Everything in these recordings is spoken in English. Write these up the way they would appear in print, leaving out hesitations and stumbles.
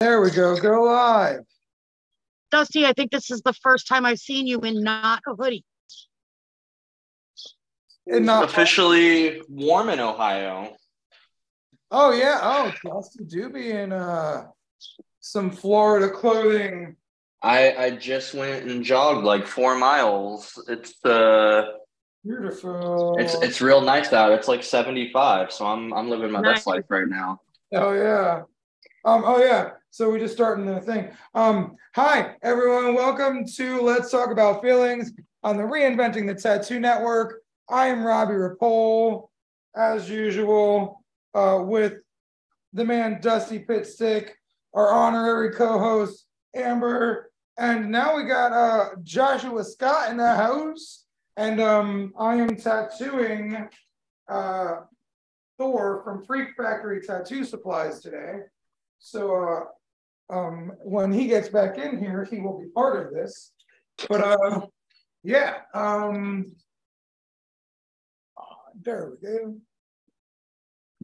There we go. Go live. Dusty, I think this is the first time I've seen you in not a hoodie. It's officially warm in Ohio. Oh, yeah. Oh, Dusty do be in some Florida clothing. I just went and jogged like 4 miles. It's beautiful. It's real nice out. It's like 75, so I'm living my best life right now. Oh yeah. Oh yeah. So we're just starting the thing. Hi everyone. Welcome to Let's Talk About Feelings on the Reinventing the Tattoo Network. I am Robbie Rapole, as usual, with the man Dusty Pitstick, our honorary co-host Amber, and now we got Joshua Scott in the house. And I am tattooing Thor from Freak Factory Tattoo Supplies today. So when he gets back in here, he will be part of this. But yeah, there we go.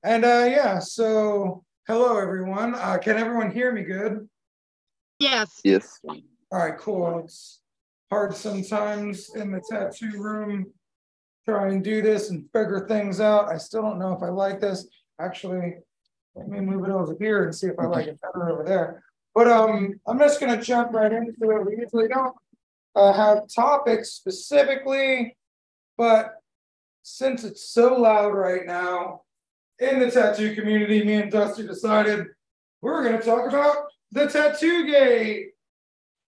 And yeah, so hello, everyone. Can everyone hear me good? Yes. Yes. All right, cool. It's hard sometimes in the tattoo room, try and do this and figure things out. I still don't know if I like this. Actually, let me move it over here and see if I like it better over there. But I'm just going to jump right into it. We usually don't have topics specifically, but since it's so loud right now in the tattoo community, me and Dusty decided we're going to talk about the TattooGate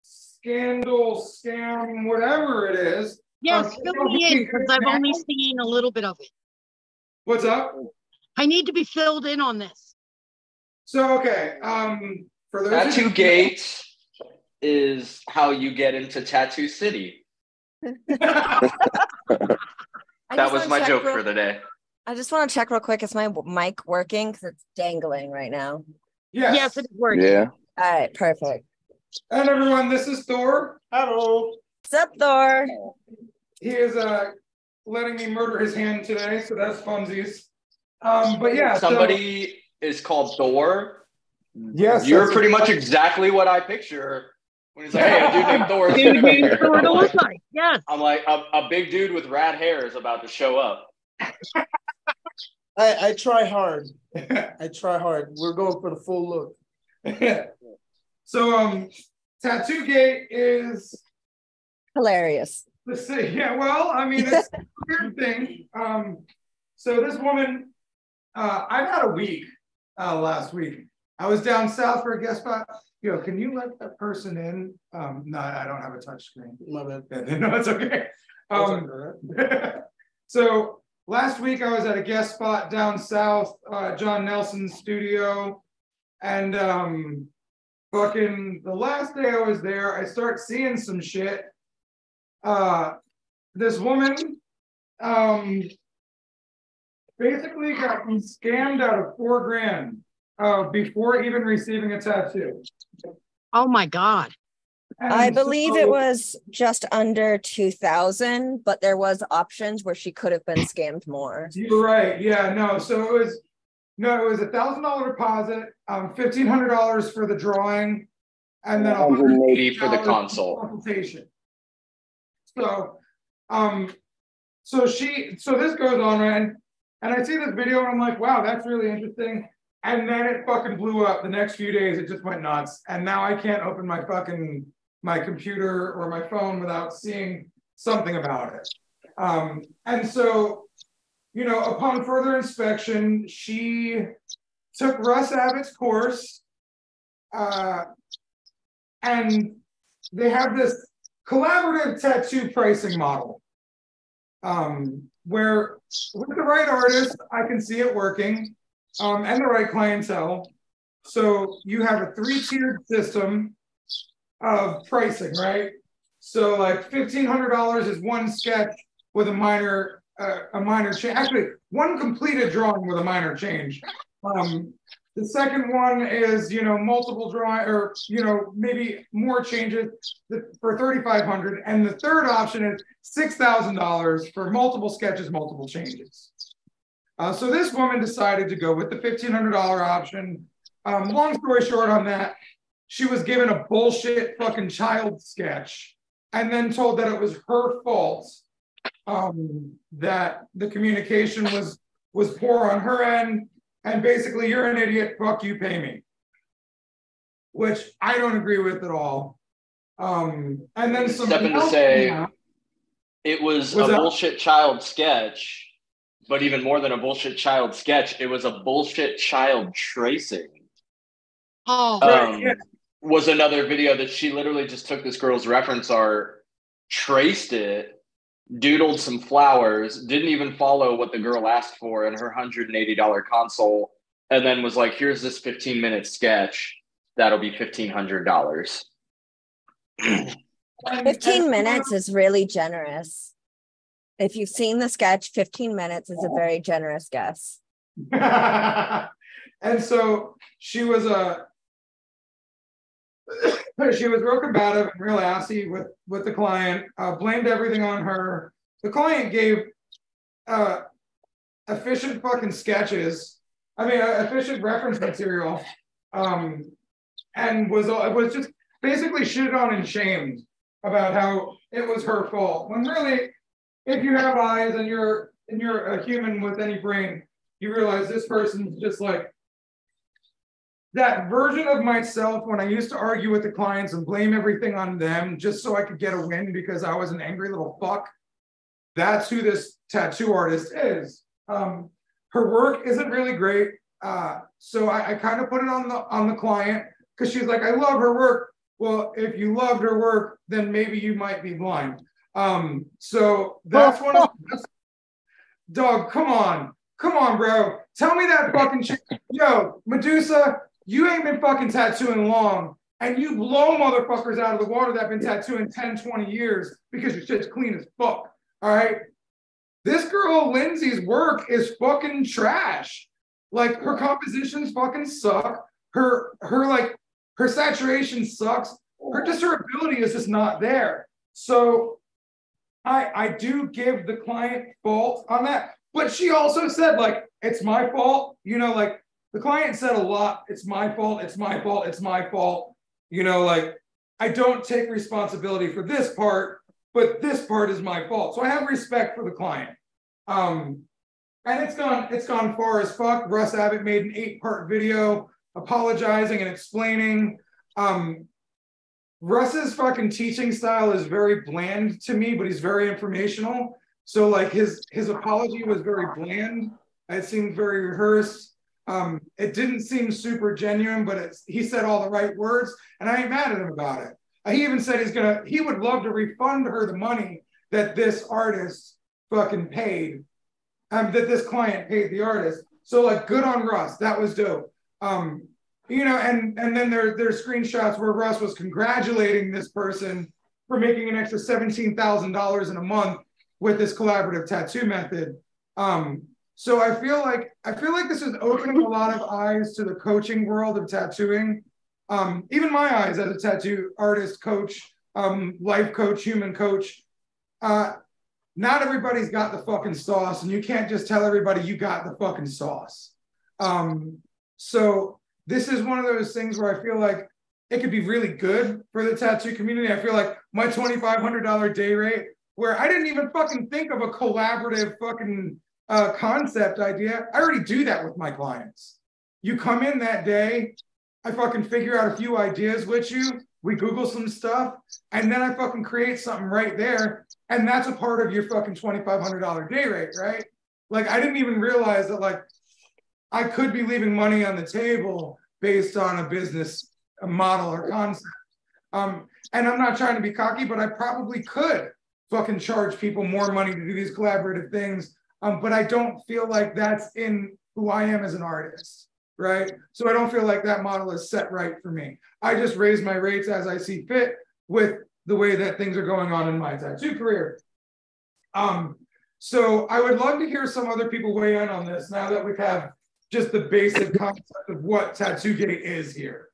scandal, scam, whatever it is. Yes, fill me in, because I've only seen a little bit of it. What's up? I need to be filled in on this. So, okay. For those TattooGate is how you get into Tattoo City. That was my joke for the day. I just want to check real quick. Is my mic working? Because it's dangling right now. Yes. Yes, it's working. Yeah. All right, perfect. And everyone, this is Thor. Hello. What's up, Thor? He is letting me murder his hand today, so that's funsies. But yeah, somebody is called Thor. Yes, you're pretty much exactly what I picture when he's like, "Hey, a dude named Thor." Dude named Thor to look like. Yes. I'm like a big dude with rat hair is about to show up. I try hard. I try hard. We're going for the full look. So, TattooGate is hilarious. Let's see. Yeah, well, I mean, it's a weird thing. So this woman, I've had a week last week. I was down south for a guest spot. Yo, can you let that person in? No, I don't have a touch screen. Love it. No, it's okay. So last week I was at a guest spot down south, John Nelson's studio, and fucking the last day I was there, I start seeing some shit. This woman basically got scammed out of $4,000 before even receiving a tattoo. Oh my God. And I believe it was just under 2,000, but there was options where she could have been scammed more. You're right. Yeah, no. So it was. No, it was $1,000 deposit, $1,500 for the drawing, and then $180 for the consultation. So, so this goes on, right? And I see this video, and I'm like, wow, that's really interesting. And then it fucking blew up. The next few days, it just went nuts. And now I can't open my fucking computer or my phone without seeing something about it. And so, you know, upon further inspection, she took Russ Abbott's course, and they have this collaborative tattoo pricing model, where with the right artist, I can see it working, and the right clientele. So you have a three-tiered system of pricing, right? So like $1,500 is one sketch with a minor change, actually one completed drawing with a minor change. The second one is, you know, multiple drawing, or, you know, maybe more changes for $3,500. And the third option is $6,000 for multiple sketches, multiple changes. So this woman decided to go with the $1,500 option Long story short on that, she was given a bullshit fucking child sketch and then told that it was her fault, that the communication was poor on her end, and basically, you're an idiot, fuck you, pay me. Which I don't agree with at all. And then some step in to say, it was a bullshit child sketch, but even more than a bullshit child sketch, it was a bullshit child tracing. Oh, yeah. Was another video that she literally just took this girl's reference art, traced it, doodled some flowers, didn't even follow what the girl asked for in her $180 console, and then was like, here's this 15-minute sketch. That'll be $1,500. 15 minutes is really generous. If you've seen the sketch, 15 minutes is a very generous guess. And so she was real combative and real assy with the client, blamed everything on her. The client gave efficient fucking sketches, efficient reference material, and was just basically shitted on and shamed about how it was her fault. When really, if you have eyes and you're a human with any brain, you realize this person's just like, that version of myself when I used to argue with the clients and blame everything on them just so I could get a win because I was an angry little fuck. That's who this tattoo artist is. Her work isn't really great. So I kind of put it on the client because she's like, I love her work. Well, if you loved her work, then maybe you might be blind. So that's one of the best. Dog, come on, bro. Tell me that fucking shit. Yo, Medusa, you ain't been fucking tattooing long, and you blow motherfuckers out of the water that have been tattooing 10, 20 years because your shit's clean as fuck, all right? This girl, Lindsay's work is fucking trash. Like, her compositions fucking suck. Her saturation sucks. Her ability is just not there. So I do give the client fault on that, but she also said, like, it's my fault, the client said a lot, it's my fault, I don't take responsibility for this part, but this part is my fault. So I have respect for the client. And it's gone far as fuck. Russ Abbott made an 8-part video apologizing and explaining. Russ's fucking teaching style is very bland to me, but he's very informational. So like his apology was very bland. It seemed very rehearsed. It didn't seem super genuine, but he said all the right words, and I ain't mad at him about it. He even said he would love to refund her the money that this artist fucking paid, that this client paid the artist. So like, good on Russ, that was dope. And then there's screenshots where Russ was congratulating this person for making an extra $17,000 in a month with this collaborative tattoo method. So I feel like this is opening a lot of eyes to the coaching world of tattooing. Even my eyes as a tattoo artist, coach, life coach, human coach. Not everybody's got the fucking sauce, and you can't just tell everybody you got the fucking sauce. So this is one of those things where I feel like it could be really good for the tattoo community. I feel like my $2,500 day rate, where I didn't even fucking think of a collaborative fucking concept idea. I already do that with my clients. You come in that day, I fucking figure out a few ideas with you, we Google some stuff, and then I fucking create something right there. And that's a part of your fucking $2,500 day rate, right? Like, I didn't even realize that, like, I could be leaving money on the table based on a business model or concept. And I'm not trying to be cocky, but I probably could fucking charge people more money to do these collaborative things. But I don't feel like that's in who I am as an artist, right? So I don't feel like that model is set right for me. I just raise my rates as I see fit with the way that things are going on in my tattoo career. So I would love to hear some other people weigh in on this now that we have just the basic concept of what TattooGate is here.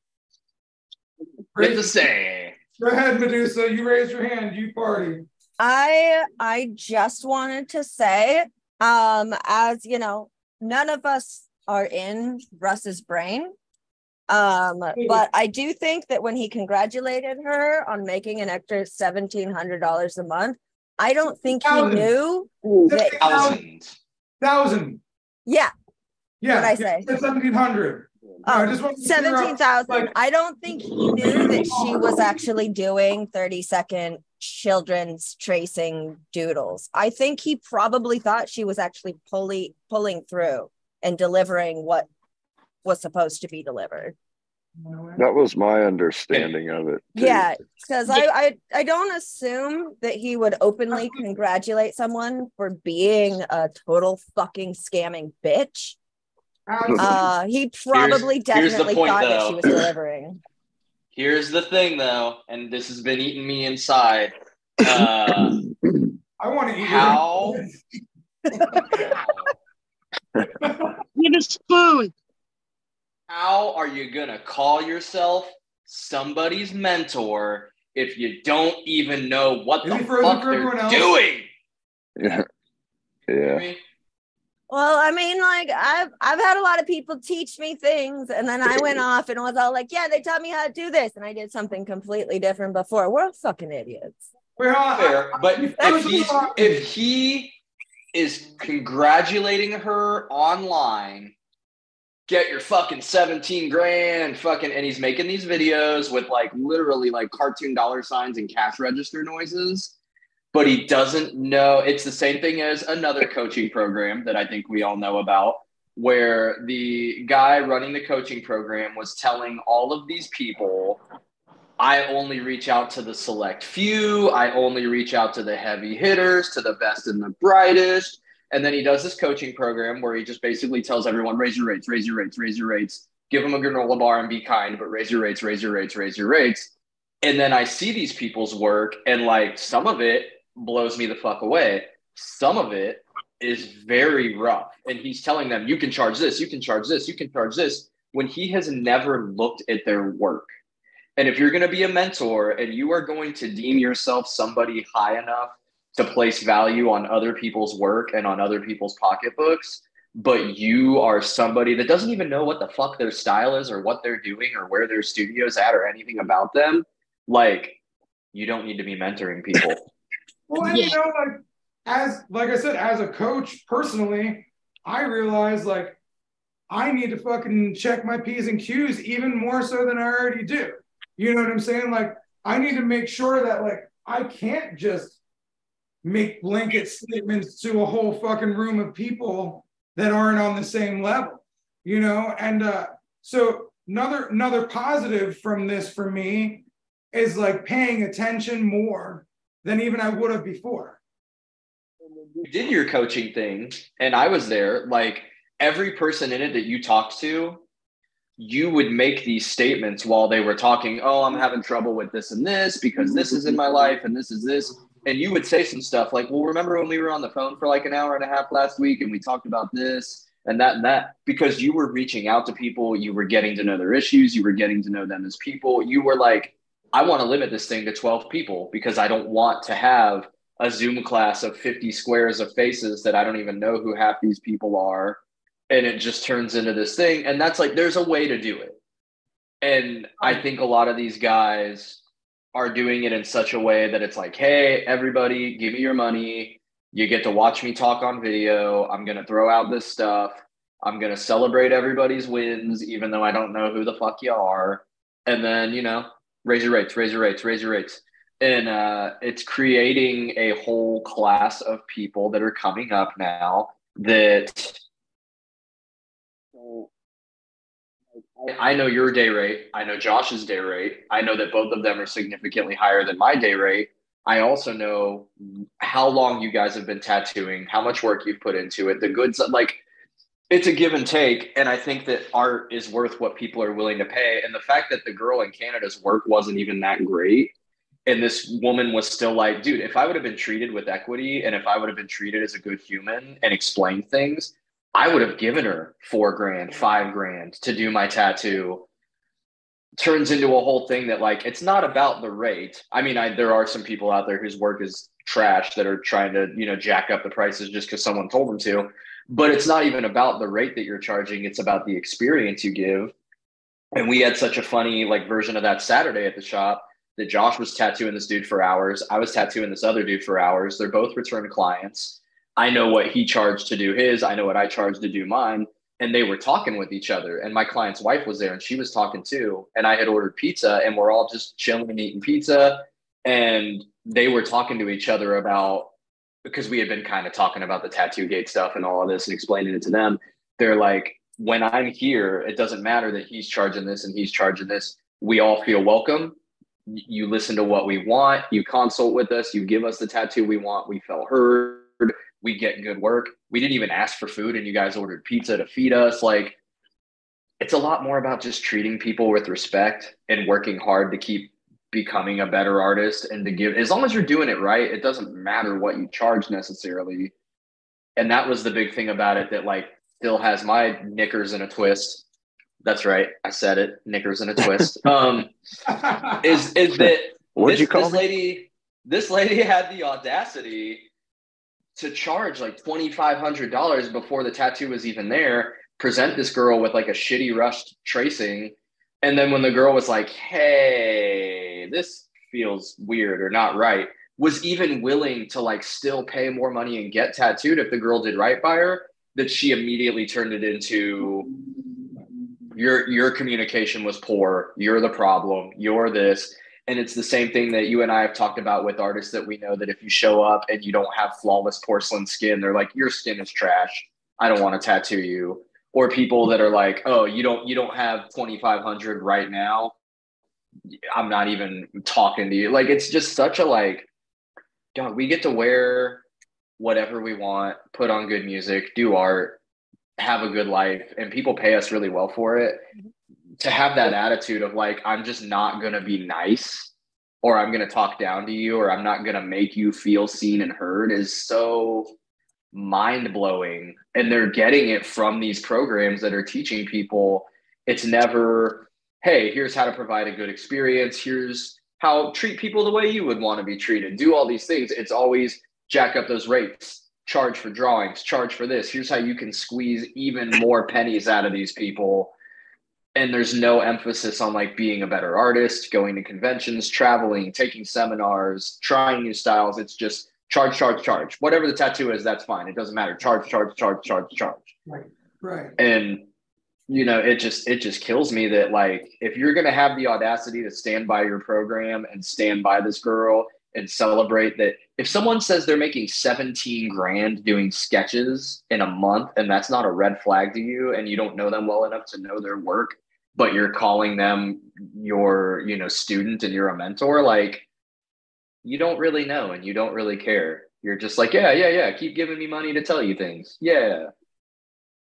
Good to say. Go ahead, Medusa. You raise your hand. You party. I just wanted to say, as you know, none of us are in Russ's brain. But I do think that when he congratulated her on making an extra $1,700 a month, I don't think he knew. $1,000. Yeah. Yeah. What I say? 1,700. 17,000. Like, I don't think he knew that she was actually doing 30-second children's tracing doodles. I think he probably thought she was actually pulling through and delivering what was supposed to be delivered. That was my understanding of it too. Yeah, because I don't assume that he would openly congratulate someone for being a total fucking scamming bitch. He probably definitely thought that she was delivering. Here's the thing, though, and this has been eating me inside. I want to eat how. Need a spoon. How are you gonna call yourself somebody's mentor if you don't even know what the fuck they're doing? Yeah, yeah. Well, I mean, like, I've had a lot of people teach me things, and then I went off and was all like, yeah, they taught me how to do this, and I did something completely different before. We're all fucking idiots. We're all fair, but if he is congratulating her online, get your fucking 17 grand, fucking, and he's making these videos with, like, literally, like, cartoon dollar signs and cash register noises. But he doesn't know. It's the same thing as another coaching program that I think we all know about, where the guy running the coaching program was telling all of these people, I only reach out to the select few. I only reach out to the heavy hitters, to the best and the brightest. And then he does this coaching program where he just basically tells everyone, raise your rates, raise your rates, raise your rates. Give them a granola bar and be kind, but raise your rates, raise your rates, raise your rates. And then I see these people's work, and, like, some of it blows me the fuck away. Some of it is very rough, and he's telling them, you can charge this, you can charge this, you can charge this, when he has never looked at their work. And if you're going to be a mentor and you are going to deem yourself somebody high enough to place value on other people's work and on other people's pocketbooks, but you are somebody that doesn't even know what the fuck their style is or what they're doing or where their studio's at or anything about them, like, you don't need to be mentoring people. Well, and, you know, like I said, as a coach, personally, I realized, like, I need to fucking check my P's and Q's even more so than I already do. You know what I'm saying? Like, I need to make sure that, like, I can't just make blanket statements to a whole fucking room of people that aren't on the same level, you know? And so another positive from this for me is, like, paying attention more than even I would have before. You did your coaching thing, and I was there. Like, every person in it that you talked to, you would make these statements while they were talking. Oh, I'm having trouble with this and this because this is in my life and this is this. And you would say some stuff like, well, remember when we were on the phone for like an hour and a half last week and we talked about this and that and that, because you were reaching out to people, you were getting to know their issues, you were getting to know them as people. You were like, I want to limit this thing to 12 people because I don't want to have a Zoom class of 50 squares of faces that I don't even know who half these people are. And it just turns into this thing. And that's like, there's a way to do it. And I think a lot of these guys are doing it in such a way that it's like, hey, everybody, give me your money. You get to watch me talk on video. I'm going to throw out this stuff. I'm going to celebrate everybody's wins, even though I don't know who the fuck you are. And then, you know, raise your rates, raise your rates, raise your rates. And it's creating a whole class of people that are coming up now that I know your day rate. I know Josh's day rate. I know that both of them are significantly higher than my day rate. I also know how long you guys have been tattooing, how much work you've put into it, the goods, like, it's a give and take. And I think that art is worth what people are willing to pay. And the fact that the girl in Canada's work wasn't even that great, and this woman was still like, dude, if I would have been treated with equity and if I would have been treated as a good human and explained things, I would have given her $4,000, $5,000 to do my tattoo. Turns into a whole thing that, like, it's not about the rate. I mean, there are some people out there whose work is trash that are trying to, you know, jack up the prices just because someone told them to. But it's not even about the rate that you're charging. It's about the experience you give. And we had such a funny like version of that Saturday at the shop that Josh was tattooing this dude for hours. I was tattooing this other dude for hours. They're both return clients. I know what he charged to do his. I know what I charged to do mine. And they were talking with each other. And my client's wife was there and she was talking too. And I had ordered pizza and we're all just chilling and eating pizza. And they were talking to each other about, because we had been kind of talking about the TattooGate stuff and all of this and explaining it to them. They're like, when I'm here, it doesn't matter that he's charging this and he's charging this. We all feel welcome. You listen to what we want. You consult with us. You give us the tattoo we want. We felt heard. We get good work. We didn't even ask for food and you guys ordered pizza to feed us. Like, it's a lot more about just treating people with respect and working hard to keep becoming a better artist and to give, as long as you're doing it right, it doesn't matter what you charge necessarily. And that was the big thing about it that like still has my knickers in a twist. That's right. I said it. Knickers in a twist. Is that what'd you call this lady? This lady had the audacity to charge like $2,500 before the tattoo was even there, present this girl with like a shitty rushed tracing. And then when the girl was like, hey, this feels weird or not right, was even willing to like still pay more money and get tattooed if the girl did right by her, that she immediately turned it into your communication was poor. You're the problem. You're this. And it's the same thing that you and I have talked about with artists that we know that if you show up and you don't have flawless porcelain skin, they're like, your skin is trash. I don't want to tattoo you. Or people that are like, oh, you don't have 2,500 right now. I'm not even talking to you. Like, it's just such a like, God, we get to wear whatever we want, put on good music, do art, have a good life. And people pay us really well for it. To have that attitude of like, I'm just not going to be nice, or I'm going to talk down to you, or I'm not going to make you feel seen and heard is so mind blowing. And they're getting it from these programs that are teaching people. It's never, hey, here's how to provide a good experience. Here's how treat people the way you would want to be treated. Do all these things. It's always jack up those rates, charge for drawings, charge for this. Here's how you can squeeze even more pennies out of these people. And there's no emphasis on like being a better artist, going to conventions, traveling, taking seminars, trying new styles. It's just charge, charge, charge. Whatever the tattoo is, that's fine. It doesn't matter. Charge, charge, charge, charge, charge. Right, right. And, you know, it just kills me that like, if you're going to have the audacity to stand by your program and stand by this girl and celebrate that, if someone says they're making 17 grand doing sketches in a month and that's not a red flag to you and you don't know them well enough to know their work, but you're calling them your, you know, student and you're a mentor, like, you don't really know and you don't really care. You're just like, yeah, keep giving me money to tell you things. Yeah.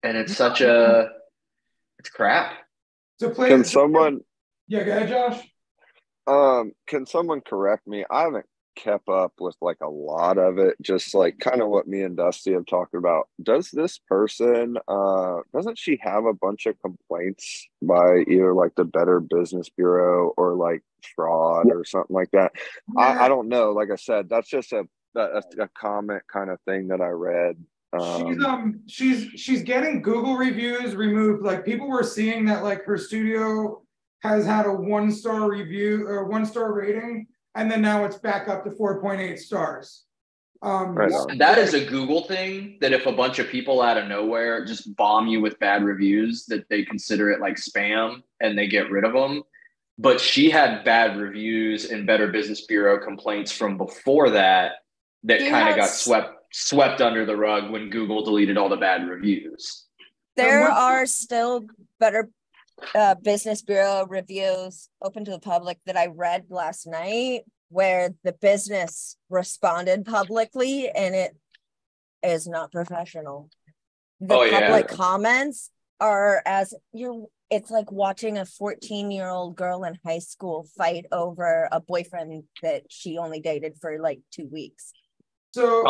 And it's such a, it's crap. Can someone, yeah, go ahead, Josh. Can someone correct me? I haven't kept up with like a lot of it, just like kind of what me and Dusty have talked about. Does this person doesn't she have a bunch of complaints by either like the Better Business Bureau or like fraud or something like that? Yeah. I don't know, like I said, that's just a comment kind of thing that I read. She's getting Google reviews removed. Like, people were seeing that like her studio has had a 1-star review or 1-star rating, and then now it's back up to 4.8 stars. Right. That is a Google thing, that if a bunch of people out of nowhere just bomb you with bad reviews, that they consider it like spam and they get rid of them. But she had bad reviews and Better Business Bureau complaints from before that kind of got swept under the rug when Google deleted all the bad reviews. There are still Better Business Bureau reviews open to the public that I read last night, where the business responded publicly, and it is not professional. The public comments are it's like watching a 14-year-old girl in high school fight over a boyfriend that she only dated for like 2 weeks. So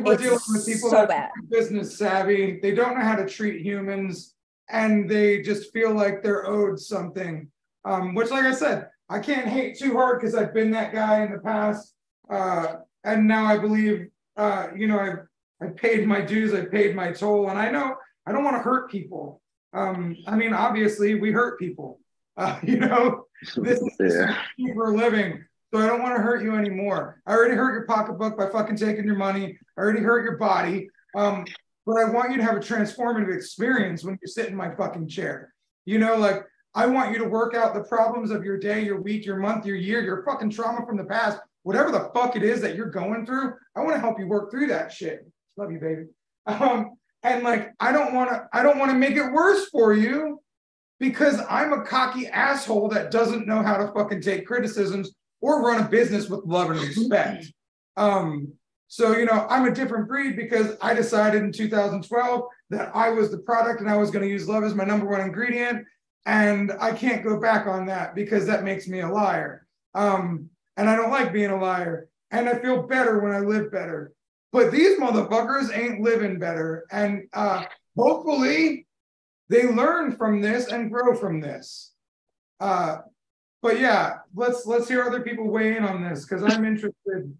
we're dealing with people that are business savvy. They don't know how to treat humans, and they just feel like they're owed something, which, like I said, I can't hate too hard because I've been that guy in the past, and now I believe, you know, I've paid my dues, I've paid my toll, and I know I don't want to hurt people. I mean, obviously, we hurt people, You know, this is super living. So I don't want to hurt you anymore. I already hurt your pocketbook by fucking taking your money. I already hurt your body. But I want you to have a transformative experience when you sit in my fucking chair. You know, like, I want you to work out the problems of your day, your week, your month, your year, your fucking trauma from the past, whatever the fuck it is that you're going through. I want to help you work through that shit. Love you, baby. And like, I don't want to make it worse for you, because I'm a cocky asshole that doesn't know how to fucking take criticisms or run a business with love and respect. So, you know, I'm a different breed because I decided in 2012 that I was the product and I was going to use love as my number one ingredient. And I can't go back on that because that makes me a liar. And I don't like being a liar. And I feel better when I live better. But these motherfuckers ain't living better. And hopefully they learn from this and grow from this. But yeah, let's hear other people weigh in on this, because I'm interested.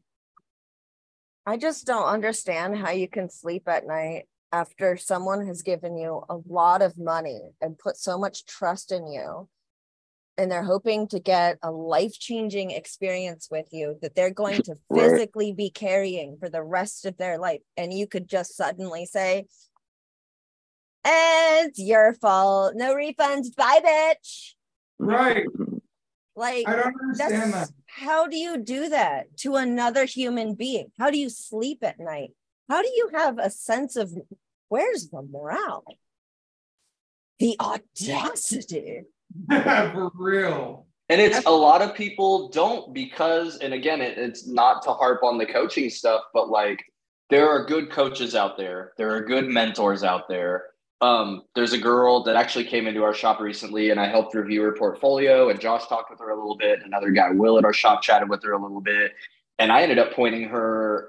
I just don't understand how you can sleep at night after someone has given you a lot of money and put so much trust in you, and they're hoping to get a life-changing experience with you that they're going to physically be carrying for the rest of their life. And you could just suddenly say, it's your fault. No refunds. Bye, bitch. Right. Like, I don't understand that. How do you do that to another human being? How do you sleep at night? How do you have a sense of, where's the morale? The audacity. For real. And it's a lot of people don't, because, and again, it's not to harp on the coaching stuff, but like, there are good coaches out there. There are good mentors out there. There's a girl that actually came into our shop recently, and I helped review her portfolio, and Josh talked with her a little bit. Another guy, Will, at our shop chatted with her a little bit. And I ended up pointing her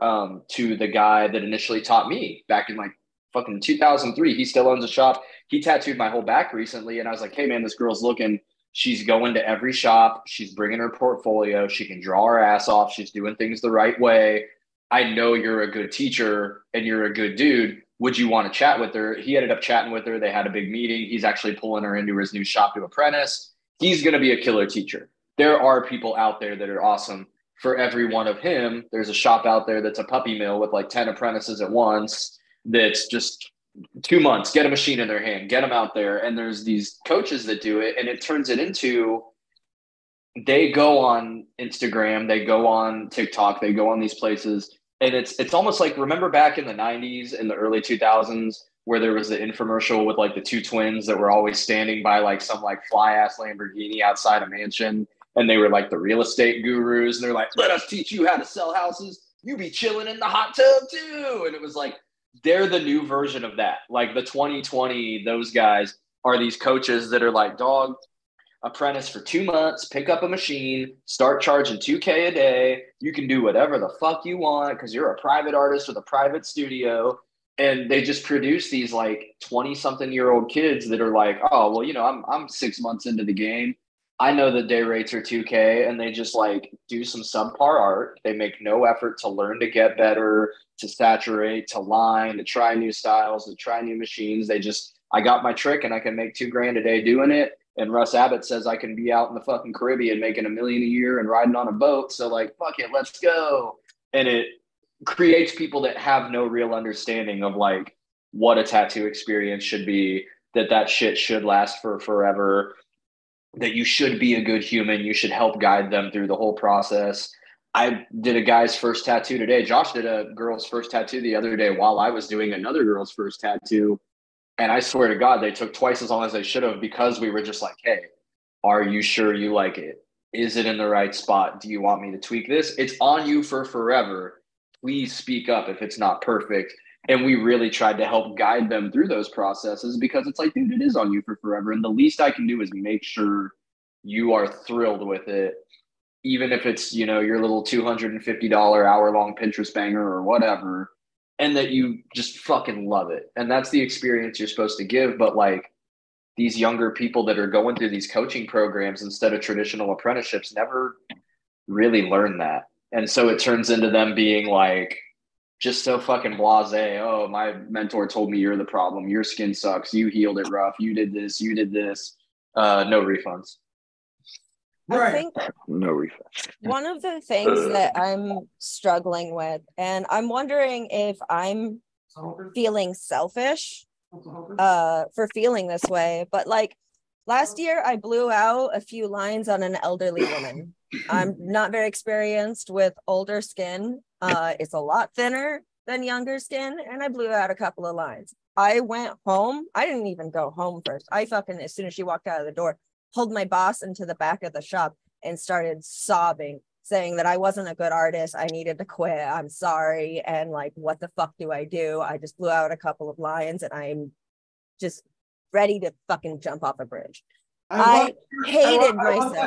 to the guy that initially taught me back in like fucking 2003. He still owns a shop. He tattooed my whole back recently. And I was like, hey man, this girl's looking, she's going to every shop. She's bringing her portfolio. She can draw her ass off. She's doing things the right way. I know you're a good teacher and you're a good dude. Would you want to chat with her? He ended up chatting with her. They had a big meeting. He's actually pulling her into his new shop to apprentice. He's going to be a killer teacher. There are people out there that are awesome. For every one of him, there's a shop out there that's a puppy mill with like 10 apprentices at once. That's just 2 months, get a machine in their hand, get them out there. And there's these coaches that do it, and it turns it into, they go on Instagram, they go on TikTok, they go on these places. And it's almost like, remember back in the 90s and the early 2000s where there was the infomercial with like the two twins that were always standing by like some like fly ass Lamborghini outside a mansion. And they were like the real estate gurus. And they're like, let us teach you how to sell houses. You be chilling in the hot tub too. And it was like, they're the new version of that. Like the 2020, those guys are these coaches that are like, dog, apprentice for 2 months, pick up a machine, start charging $2,000 a day. You can do whatever the fuck you want because you're a private artist with a private studio. And they just produce these like 20-something-year-old kids that are like, oh, well, you know, I'm 6 months into the game. I know the day rates are $2,000, and they just like do some subpar art. They make no effort to learn, to get better, to saturate, to line, to try new styles, to try new machines. They just, I got my trick and I can make $2,000 a day doing it. And Russ Abbott says I can be out in the fucking Caribbean making $1 million a year and riding on a boat. So like, fuck it, let's go. And it creates people that have no real understanding of like what a tattoo experience should be, that shit should last for forever, that you should be a good human. You should help guide them through the whole process. I did a guy's first tattoo today. Josh did a girl's first tattoo the other day while I was doing another girl's first tattoo. And I swear to God, they took twice as long as they should have, because we were just like, hey, are you sure you like it? Is it in the right spot? Do you want me to tweak this? It's on you for forever. Please speak up if it's not perfect. And we really tried to help guide them through those processes, because it's like, dude, it is on you for forever. And the least I can do is make sure you are thrilled with it. Even if it's, you know, your little $250 hour-long Pinterest banger or whatever, and that you just fucking love it. And that's the experience you're supposed to give. But like, these younger people that are going through these coaching programs instead of traditional apprenticeships never really learn that. And so it turns into them being like, just so fucking blasé. Oh, my mentor told me you're the problem. Your skin sucks. You healed it rough. You did this. No refunds. Right. I think no refund. One of the things that I'm struggling with, and I'm wondering if I'm feeling selfish for feeling this way, but like last year I blew out a few lines on an elderly woman. I'm not very experienced with older skin. It's a lot thinner than younger skin, and I blew out a couple of lines. I went home. I didn't even go home first. I fucking, as soon as she walked out of the door, pulled my boss into the back of the shop and started sobbing, saying that I wasn't a good artist. I needed to quit. I'm sorry. And like, what the fuck do I do? I just blew out a couple of lines and I'm just ready to fucking jump off a bridge. I hated myself.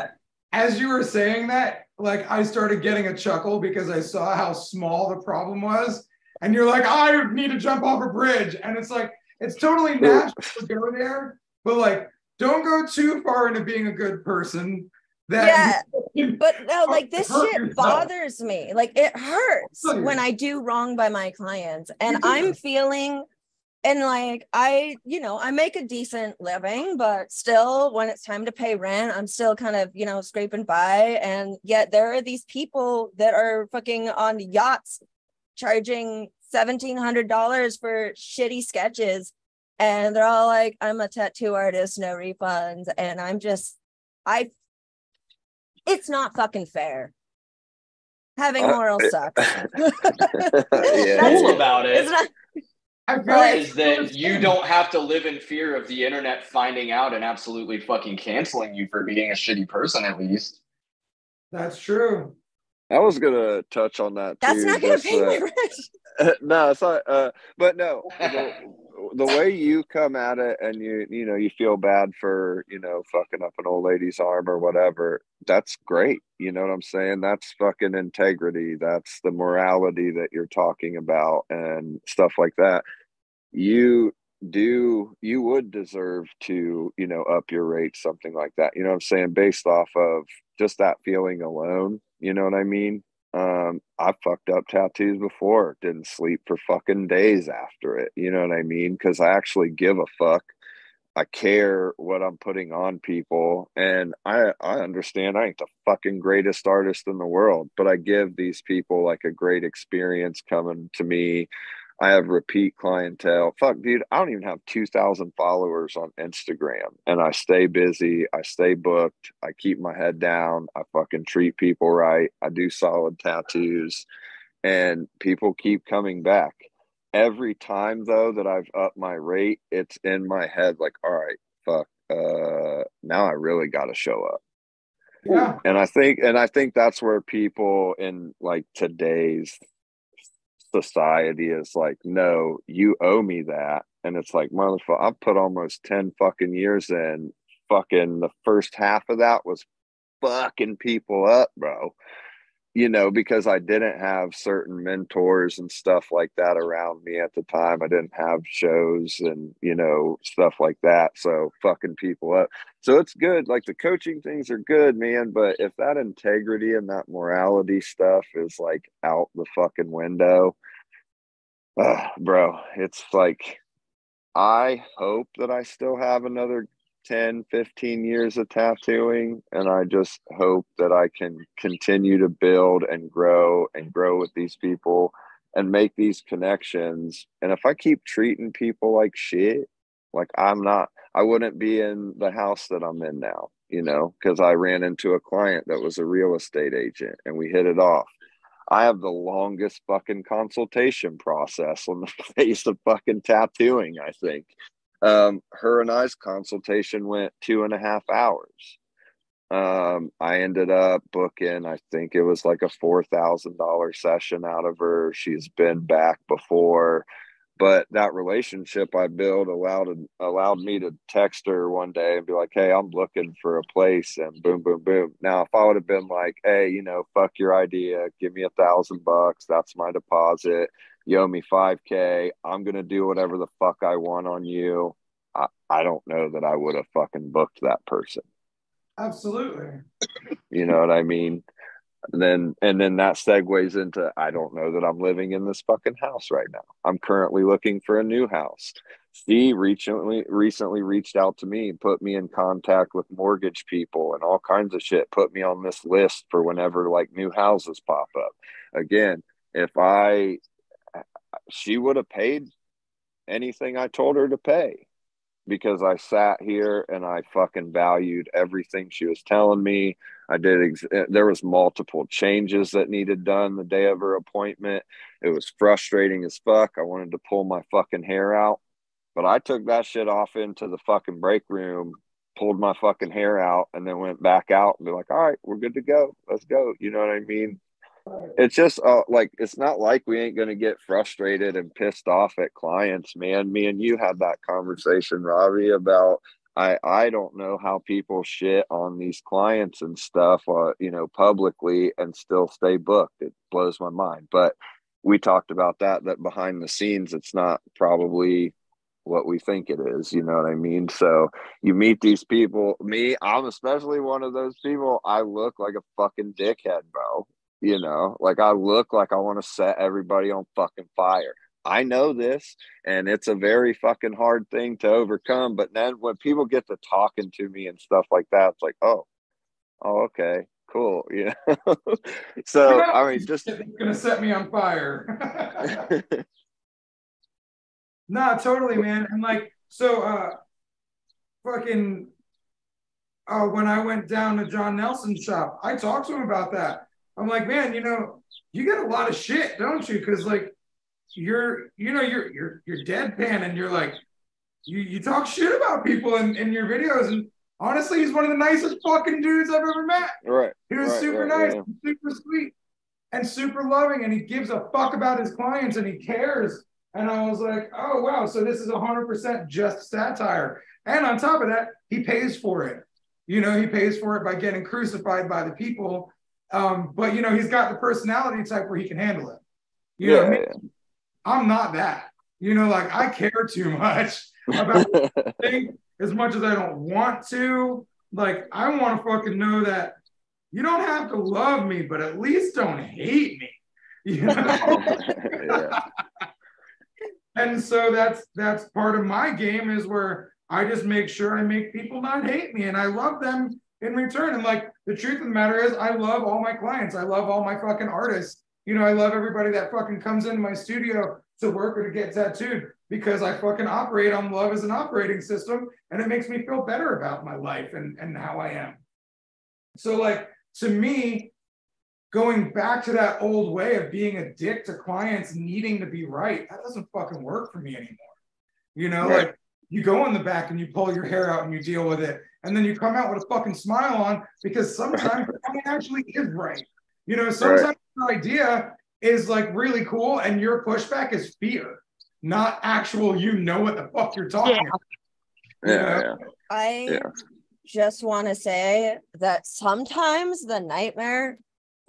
As you were saying that, like, I started getting a chuckle because I saw how small the problem was. And you're like, I need to jump off a bridge. And it's like, it's totally natural to go there, but like, don't go too far into being a good person. That yeah, but no, like this shit bothers me. Like it hurts when I do wrong by my clients. And I'm feeling, and like, I, you know, I make a decent living, but still when it's time to pay rent, I'm still kind of, you know, scraping by. And yet there are these people that are fucking on yachts charging $1,700 for shitty sketches, and they're all like, I'm a tattoo artist, no refunds. And I'm just, it's not fucking fair. Having moral sucks. That's cool about it. It's not, is that you don't have to live in fear of the internet finding out and absolutely fucking canceling you for being a shitty person, at least. That's true. I was gonna touch on that. That's too, not gonna pay my rent. No, it's not. But no, the way you come at it, and you know, you feel bad for, you know, fucking up an old lady's arm or whatever. That's great. You know what I'm saying? That's fucking integrity. That's the morality that you're talking about and stuff like that. You would deserve to, you know, up your rate, something like that. You know what I'm saying? Based off of just that feeling alone. You know what I mean? I fucked up tattoos before. Didn't sleep for fucking days after it. You know what I mean? Because I actually give a fuck. I care what I'm putting on people. And I understand I ain't the fucking greatest artist in the world. But I give these people like a great experience coming to me. I have repeat clientele. Fuck, dude, I don't even have 2,000 followers on Instagram. And I stay busy. I stay booked. I keep my head down. I fucking treat people right. I do solid tattoos. And people keep coming back. Every time, though, that I've upped my rate, it's in my head like, all right, fuck, now I really got to show up. Yeah. And I think that's where people in like today's society is like, no, you owe me that. And it's like, motherfucker, I put almost 10 fucking years in. Fucking the first half of that was fucking people up, bro, you know, because I didn't have certain mentors and stuff like that around me at the time. I didn't have shows and, you know, stuff like that. So fucking people up. So it's good. Like the coaching things are good, man. But if that integrity and that morality stuff is like out the fucking window, bro, it's like, I hope that I still have another 10, 15 years of tattooing, and I just hope that I can continue to build and grow with these people and make these connections. And if I keep treating people like shit, like I wouldn't be in the house that I'm in now, you know, because I ran into a client that was a real estate agent and we hit it off. I have the longest fucking consultation process on the face of fucking tattooing, I think. Her and I's consultation went 2.5 hours. I ended up booking, I think it was like a $4,000 session out of her. She's been back before, but that relationship I built allowed me to text her one day and be like, hey, I'm looking for a place, and boom, boom, boom. Now, if I would have been like, hey, you know, fuck your idea, give me $1,000, that's my deposit, you owe me $5,000. I'm going to do whatever the fuck I want on you. I don't know that I would have fucking booked that person. Absolutely. You know what I mean? And then that segues into, I don't know that I'm living in this fucking house right now. I'm currently looking for a new house. Steve recently reached out to me and put me in contact with mortgage people and all kinds of shit, put me on this list for whenever like new houses pop up. Again, she would have paid anything I told her to pay, because I sat here and I fucking valued everything she was telling me. There was multiple changes that needed done the day of her appointment. It was frustrating as fuck. I wanted to pull my fucking hair out, but I took that shit off into the fucking break room, pulled my fucking hair out, and then went back out and be like, all right, we're good to go. Let's go. You know what I mean? It's just like, it's not like we ain't going to get frustrated and pissed off at clients, man. Me and you had that conversation, Robbie, about I don't know how people shit on these clients and stuff, you know, publicly and still stay booked. It blows my mind. But we talked about that behind the scenes, it's not probably what we think it is, you know what I mean? So you meet these people. Me, I'm especially one of those people. I look like a fucking dickhead, bro. You know, like I look like I want to set everybody on fucking fire. I know this, and it's a very fucking hard thing to overcome. But then when people get to talking to me and stuff like that, it's like, oh, okay, cool. Yeah. So, I mean, just going to set me on fire. Nah, totally, man. And like, so when I went down to John Nelson's shop, I talked to him about that. I'm like, man, you know, you get a lot of shit, don't you? Because like, you're deadpan, and you're like, you talk shit about people in your videos. And honestly, he's one of the nicest fucking dudes I've ever met. Right. He was super nice, yeah. Super sweet, and super loving, and he gives a fuck about his clients, and he cares. And I was like, oh wow, so this is 100% just satire. And on top of that, he pays for it. You know, he pays for it by getting crucified by the people. But you know, he's got the personality type where he can handle it. You know what I mean? Yeah. I'm not that. You know, like I care too much about things as much as I don't want to. Like I want to fucking know that you don't have to love me, but at least don't hate me. You know? Yeah. And so that's part of my game, is where I just make sure I make people not hate me, and I love them in return. And like, the truth of the matter is, I love all my clients. I love all my fucking artists. You know, I love everybody that fucking comes into my studio to work or to get tattooed, because I fucking operate on love as an operating system, and it makes me feel better about my life and how I am. So like, to me, going back to that old way of being a dick to clients, needing to be right, that doesn't fucking work for me anymore. You know, right. Like you go in the back and you pull your hair out and you deal with it. And then you come out with a fucking smile on, because sometimes it actually is right. You know, sometimes your idea is like really cool, and your pushback is fear, not actual, you know what the fuck you're talking about. Yeah. You know? I just want to say that sometimes the nightmare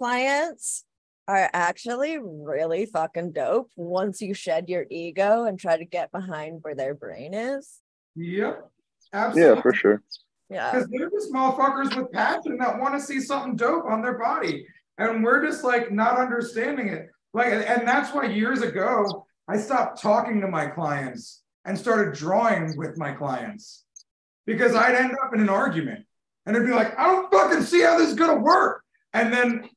clients are actually really fucking dope once you shed your ego and try to get behind where their brain is. Yep. Absolutely. Yeah, for sure. Yeah, because they're just motherfuckers with passion that want to see something dope on their body, and we're just like not understanding it. Like, and that's why years ago I stopped talking to my clients and started drawing with my clients, because I'd end up in an argument and it'd be like, I don't fucking see how this is gonna work. And then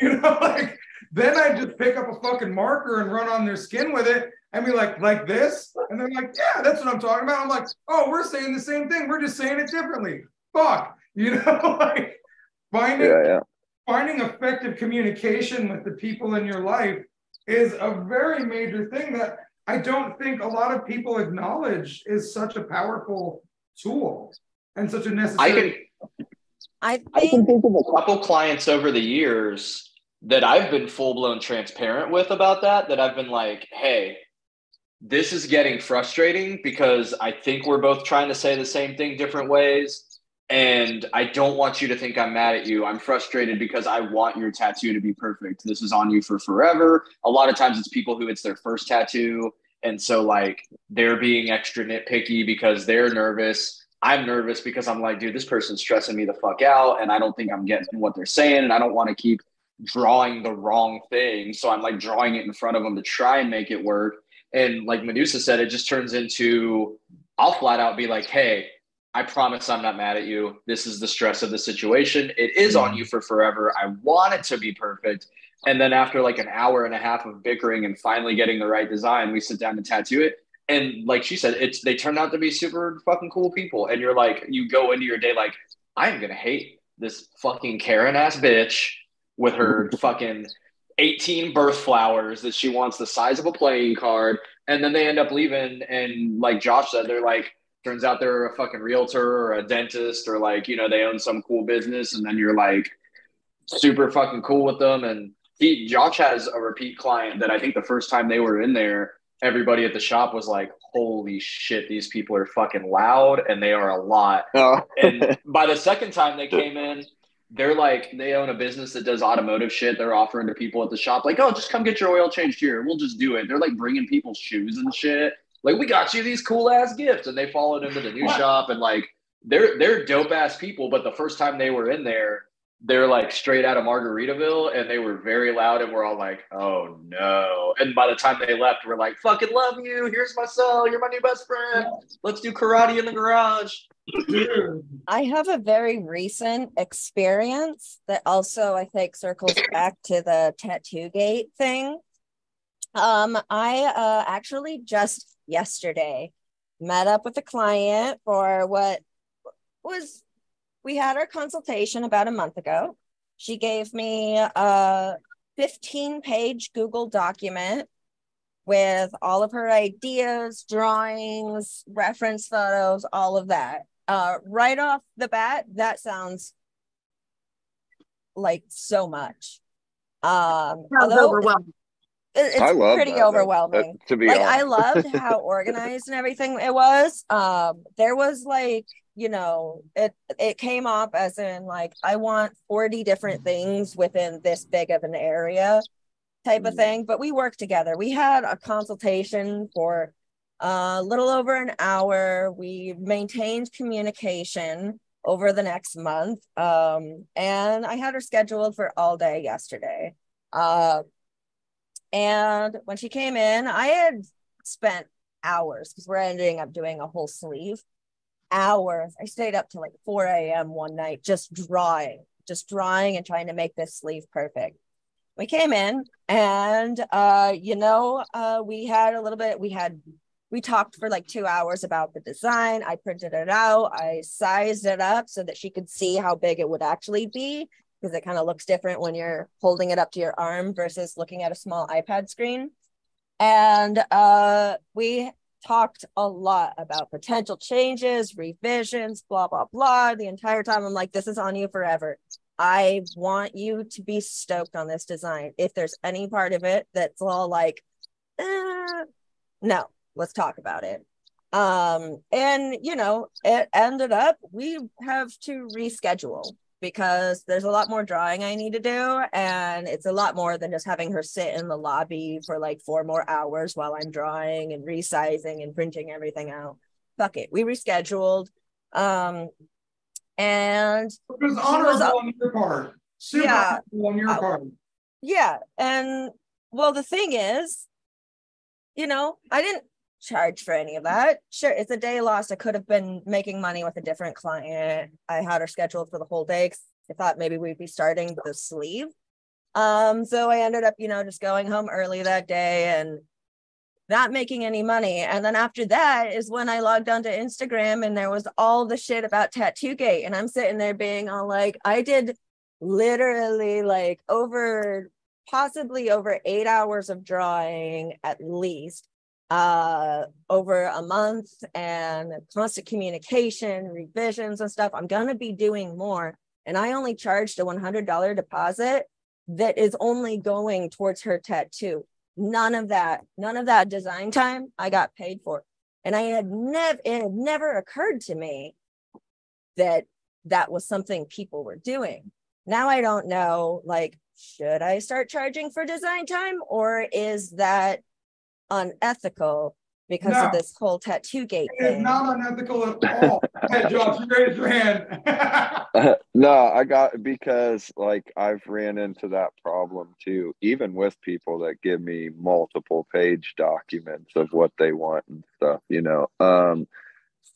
you know, like then I just pick up a fucking marker and run on their skin with it and be like this? And they're like, yeah, that's what I'm talking about. I'm like, oh, we're saying the same thing. We're just saying it differently. Fuck. You know, like finding effective communication with the people in your life is a very major thing that I don't think a lot of people acknowledge is such a powerful tool and such a necessary. I can think of a couple clients over the years that I've been full-blown transparent with about that I've been like, hey, this is getting frustrating because I think we're both trying to say the same thing different ways. And I don't want you to think I'm mad at you. I'm frustrated because I want your tattoo to be perfect. This is on you for forever. A lot of times it's people who it's their first tattoo. And so like they're being extra nitpicky because they're nervous. I'm nervous because I'm like, dude, this person's stressing me the fuck out. And I don't think I'm getting what they're saying. And I don't want to keep drawing the wrong thing. So I'm like drawing it in front of them to try and make it work. And like Medusa said, it just turns into, I'll flat out be like, hey, I promise I'm not mad at you. This is the stress of the situation. It is on you for forever. I want it to be perfect. And then after like an hour and a half of bickering and finally getting the right design, we sit down to tattoo it. And like she said, it's, they turned out to be super fucking cool people. And you're like, you go into your day like, I'm going to hate this fucking Karen ass bitch with her fucking 18 birth flowers that she wants the size of a playing card. And then they end up leaving. And like Josh said, they're like, turns out they're a fucking realtor or a dentist or like, you know, they own some cool business. And then you're like super fucking cool with them. And he, Josh has a repeat client that I think the first time they were in there, everybody at the shop was like, holy shit, these people are fucking loud and they are a lot. Oh. And by the second time they came in, they're like, they own a business that does automotive shit. They're offering to people at the shop like, oh, just come get your oil changed here. We'll just do it. They're like bringing people's shoes and shit. Like, we got you these cool ass gifts. And they followed him to the new shop. And like, they're dope ass people. But the first time they were in there, they're like straight out of Margaritaville, and they were very loud, and we're all like, oh no. And by the time they left, we're like, fucking love you. Here's my cell. You're my new best friend. Let's do karate in the garage. I have a very recent experience that also I think circles back to the TattooGate thing. I actually just yesterday met up with a client for what was, we had our consultation about a month ago. She gave me a 15-page Google document with all of her ideas, drawings, reference photos, all of that. Right off the bat, that sounds like so much. Overwhelming. It's pretty overwhelming. To be like, honest. I loved how organized and everything it was. There was like, you know, it came up as in like, I want 40 different things within this big of an area type of thing. But we worked together. We had a consultation for a little over an hour. We maintained communication over the next month. And I had her scheduled for all day yesterday. And when she came in, I had spent hours because we're ending up doing a whole sleeve. Hours. I stayed up till like 4 a.m. one night just drawing and trying to make this sleeve perfect. We came in and we talked for like 2 hours about the design. I printed it out. I sized it up so that she could see how big it would actually be, because it kind of looks different when you're holding it up to your arm versus looking at a small iPad screen. And we talked a lot about potential changes, revisions, blah, blah, blah. The entire time I'm like, this is on you forever. I want you to be stoked on this design. If there's any part of it that's all like, no, let's talk about it. And, you know, it ended up, we have to reschedule because there's a lot more drawing I need to do. And it's a lot more than just having her sit in the lobby for like 4 more hours while I'm drawing and resizing and printing everything out. Fuck it, we rescheduled. And it was honorable on your part. Super honorable on your part. Yeah, and well, the thing is, you know, I didn't charge for any of that. Sure, it's a day lost. I could have been making money with a different client. I had her scheduled for the whole day because I thought maybe we'd be starting the sleeve. So I ended up, you know, just going home early that day and not making any money. And then after that is when I logged onto Instagram and there was all the shit about TattooGate. And I'm sitting there being all like, I did literally like possibly over 8 hours of drawing at least. Over a month, and constant communication, revisions and stuff. I'm going to be doing more. And I only charged a $100 deposit that is only going towards her tattoo. None of that design time I got paid for. And it had never occurred to me that that was something people were doing. Now I don't know, like, should I start charging for design time, or is that unethical? because of this whole tattoo gate thing. It's not unethical at all. Hey, Josh, you raised your hand. No, I got, because like I've ran into that problem too, even with people that give me multiple page documents of what they want and stuff, you know.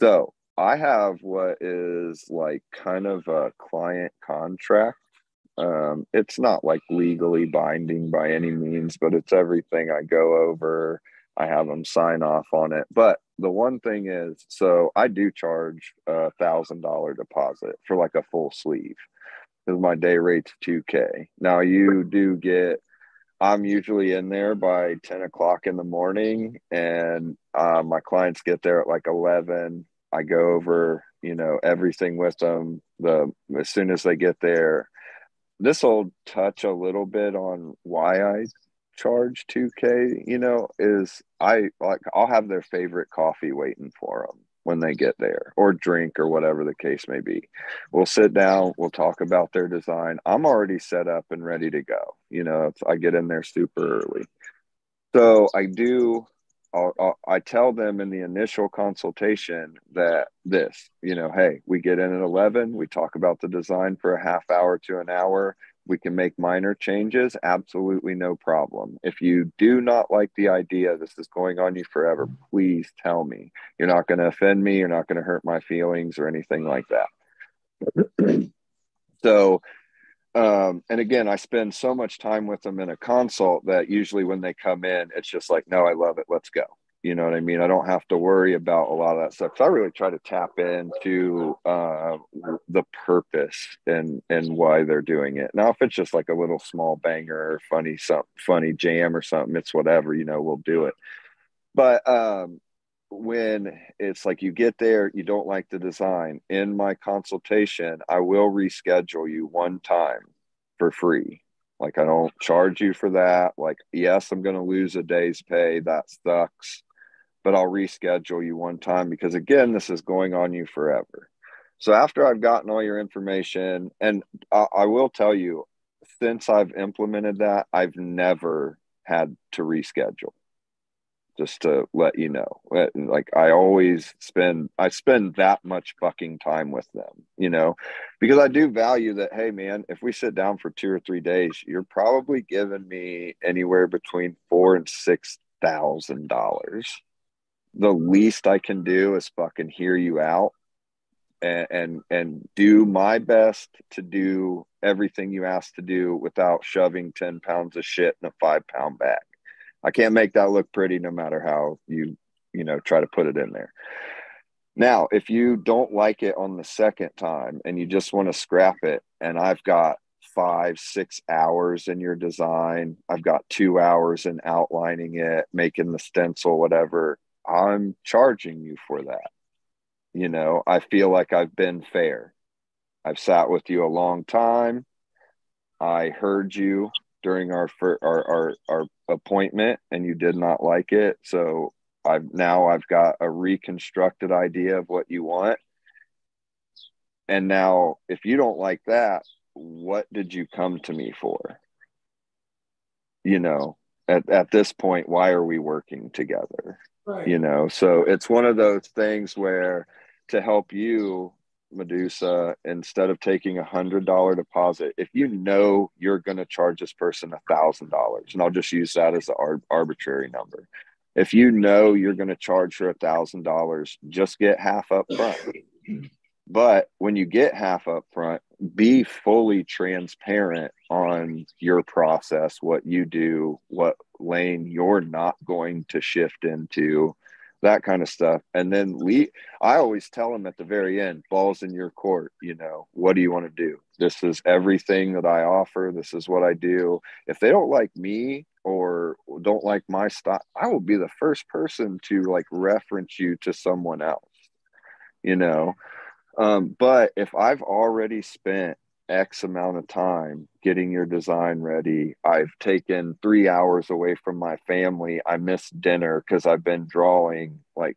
So I have what is like kind of a client contract. It's not like legally binding by any means, but it's everything I go over. I have them sign off on it. But the one thing is, so I do charge $1,000 deposit for like a full sleeve, because my day rate's $2K. Now you do get, I'm usually in there by 10 o'clock in the morning, and my clients get there at like 11. I go over, you know, everything with them as soon as they get there. This will touch a little bit on why I charge $2K, you know, is I'll have their favorite coffee waiting for them when they get there, or drink, or whatever the case may be. We'll sit down, we'll talk about their design. I'm already set up and ready to go. You know, I get in there super early. So I tell them in the initial consultation that this, you know, hey, we get in at 11, we talk about the design for a half hour to an hour. We can make minor changes. Absolutely no problem. If you do not like the idea, this is going on you forever, please tell me. You're not going to offend me. You're not going to hurt my feelings or anything like that. So, and again, I spend so much time with them in a consult that usually when they come in, it's just like, no, I love it. Let's go. You know what I mean? I don't have to worry about a lot of that stuff. So I really try to tap into the purpose and why they're doing it. Now, if it's just like a little small banger or funny jam or something, it's whatever, you know, we'll do it. But when it's like you get there, you don't like the design, in my consultation, I will reschedule you one time for free. Like, I don't charge you for that. Like, yes, I'm going to lose a day's pay. That sucks. But I'll reschedule you one time, because, again, this is going on you forever. So after I've gotten all your information, and I will tell you, since I've implemented that, I've never had to reschedule. Just to let you know, like I spend that much fucking time with them, you know, because I do value that. Hey man, if we sit down for 2 or 3 days, you're probably giving me anywhere between $4,000 and $6,000. The least I can do is fucking hear you out and do my best to do everything you ask to do without shoving 10 pounds of shit in a 5-pound bag. I can't make that look pretty no matter how you know, try to put it in there. Now, if you don't like it on the second time and you just want to scrap it, and I've got 5-6 hours in your design, I've got 2 hours in outlining it, making the stencil, whatever, I'm charging you for that. You know, I feel like I've been fair. I've sat with you a long time. I heard you during our appointment, and you did not like it. So I've got a reconstructed idea of what you want. And now if you don't like that, what did you come to me for? You know, at this point, why are we working together? Right. You know, so it's one of those things where, to help you, Medusa, instead of taking $100 deposit, if you know you're going to charge this person $1,000, and I'll just use that as the arbitrary number, if you know you're going to charge her $1,000, just get half up front. But when you get half up front, be fully transparent on your process, what you do, what lane you're not going to shift into, that kind of stuff. And then I always tell them at the very end, ball's in your court. You know, what do you want to do? This is everything that I offer. This is what I do. If they don't like me or don't like my style, I will be the first person to like reference you to someone else, you know? But if I've already spent X amount of time getting your design ready, I've taken 3 hours away from my family, I missed dinner because I've been drawing, like,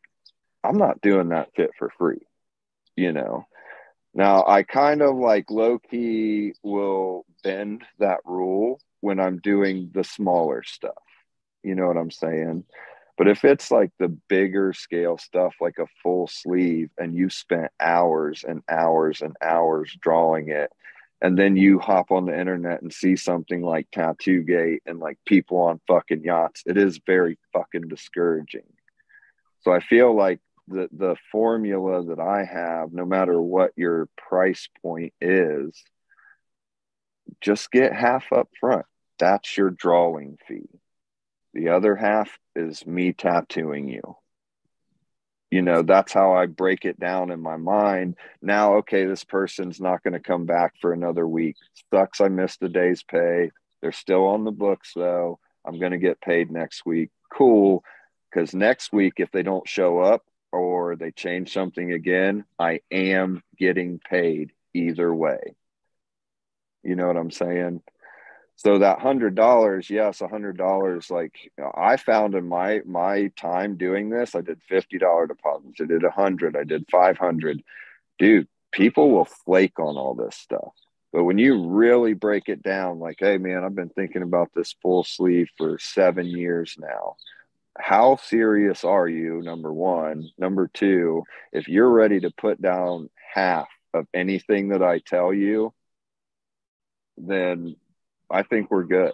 I'm not doing that fit for free, you know? Now, I kind of like low-key will bend that rule when I'm doing the smaller stuff, you know what I'm saying? But if it's like the bigger scale stuff, like a full sleeve, and you spent hours and hours and hours drawing it, and then you hop on the internet and see something like TattooGate and like people on fucking yachts, it is very fucking discouraging. So I feel like the formula that I have, no matter what your price point is, just get half up front. That's your drawing fee. The other half is me tattooing you. You know, that's how I break it down in my mind. Now, okay, this person's not going to come back for another week. Sucks, I missed a day's pay. They're still on the books, though. I'm going to get paid next week. Cool, because next week, if they don't show up or they change something again, I am getting paid either way. You know what I'm saying? So that $100, yes, $100, like I found in my time doing this, I did $50 deposits, I did $100, I did $500. Dude, people will flake on all this stuff. But when you really break it down, like, hey, man, I've been thinking about this full sleeve for 7 years now. How serious are you, number one? Number two, if you're ready to put down half of anything that I tell you, then I think we're good.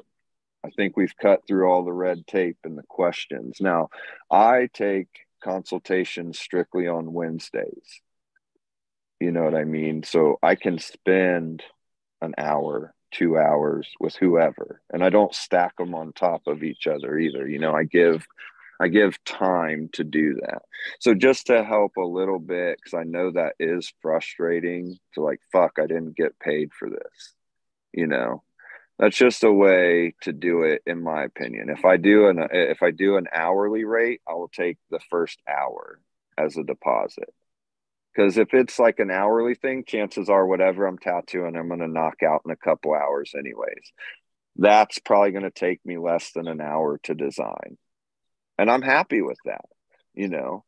I think we've cut through all the red tape and the questions. Now, I take consultations strictly on Wednesdays. You know what I mean? So I can spend an hour, 2 hours with whoever, and I don't stack them on top of each other either. You know, I give time to do that. So just to help a little bit, because I know that is frustrating to like, fuck, I didn't get paid for this. You know, that's just a way to do it, in my opinion. If I do an hourly rate, I will take the first hour as a deposit. Because if it's like an hourly thing, chances are whatever I'm tattooing, I'm going to knock out in a couple hours anyways. That's probably going to take me less than an hour to design. And I'm happy with that, you know.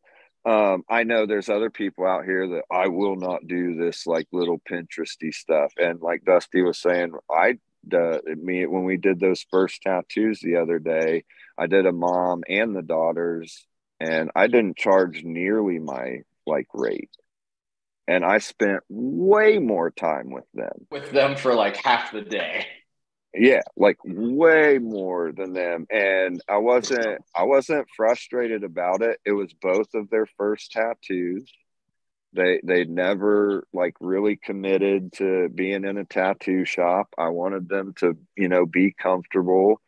I know there's other people out here that I will not do this like little Pinteresty stuff. And like Dusty was saying, when we did those first tattoos the other day, I did a mom and the daughters, and I didn't charge nearly my like rate, and I spent way more time with them for like half the day. Yeah, like way more than them. And I wasn't frustrated about it. It was both of their first tattoos. They never like really committed to being in a tattoo shop. I wanted them to, you know, be comfortable.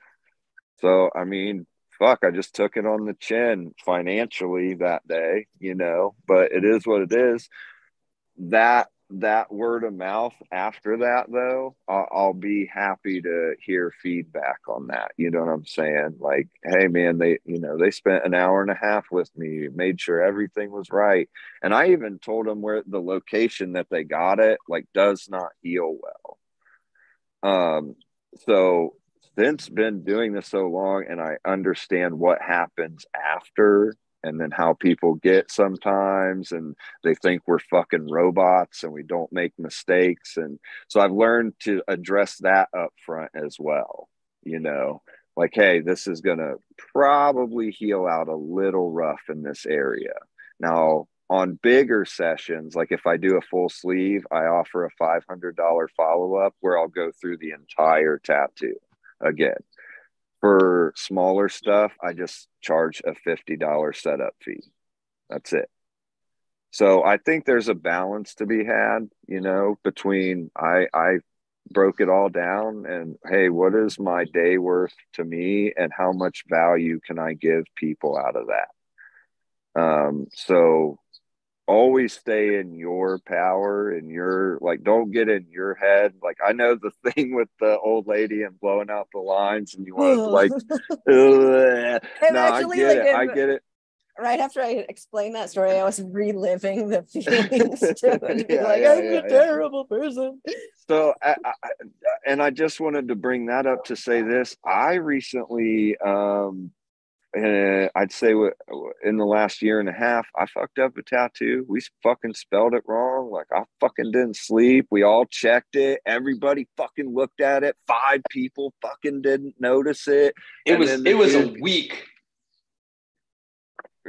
So, I mean, fuck, I just took it on the chin financially that day, you know, but it is what it is. That word of mouth after that, though, I'll be happy to hear feedback on that. You know what I'm saying? Like, hey, man, they spent an hour and a half with me, made sure everything was right. And I even told them where the location that they got it, like, does not heal well. So since been doing this so long, and I understand what happens after, and then how people get sometimes, and they think we're fucking robots and we don't make mistakes. And so I've learned to address that up front as well. You know, like, hey, this is going to probably heal out a little rough in this area. Now, on bigger sessions, like if I do a full sleeve, I offer a $500 follow-up where I'll go through the entire tattoo again. For smaller stuff, I just charge a $50 setup fee. That's it. So I think there's a balance to be had, you know, between I broke it all down and, hey, what is my day worth to me, and how much value can I give people out of that? So always stay in your power and your, like, don't get in your head. Like, I know the thing with the old lady and blowing out the lines, and you want to like, I get it. Right after I explained that story, I was reliving the feelings too, and I'm a terrible person. So, I just wanted to bring that up to say this. I recently, and I'd say in the last year and a half, I fucked up a tattoo. We fucking spelled it wrong. Like, I fucking didn't sleep. We all checked it. Everybody fucking looked at it. 5 people fucking didn't notice it. It was a week.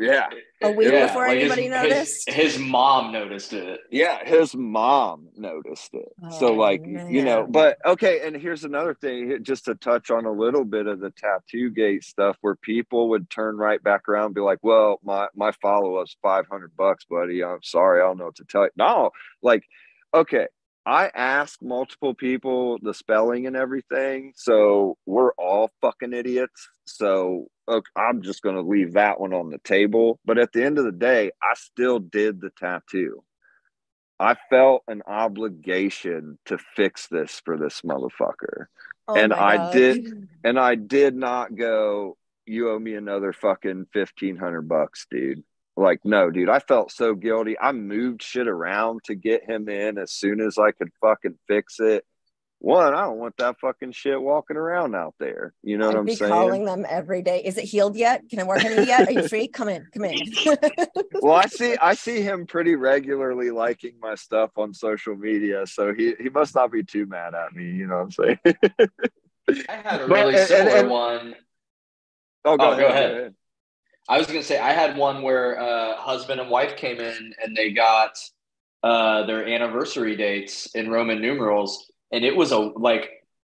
Yeah. A week before anybody noticed? His mom noticed it. Yeah, his mom noticed it. Oh, so, like, man. You know, but, okay, and here's another thing, just to touch on a little bit of the TattooGate stuff, where people would turn right back around and be like, well, my follow-up's $500, buddy. I'm sorry, I don't know what to tell you. No, like, okay, I ask multiple people the spelling and everything, so we're all fucking idiots. So okay, I'm just going to leave that one on the table. But at the end of the day, I still did the tattoo. I felt an obligation to fix this for this motherfucker. Oh, and I did not go, you owe me another fucking $1,500, dude. Like, no, dude, I felt so guilty. I moved shit around to get him in as soon as I could fucking fix it. One, I don't want that fucking shit walking around out there. You know what I'm saying? I'd be calling them every day. Is it healed yet? Can I work on it yet? Are you free? Come in. Well, I see him pretty regularly liking my stuff on social media, so he must not be too mad at me. You know what I'm saying? I had a really similar one. Oh, go ahead. I was going to say, I had one where husband and wife came in and they got their anniversary dates in Roman numerals. And it was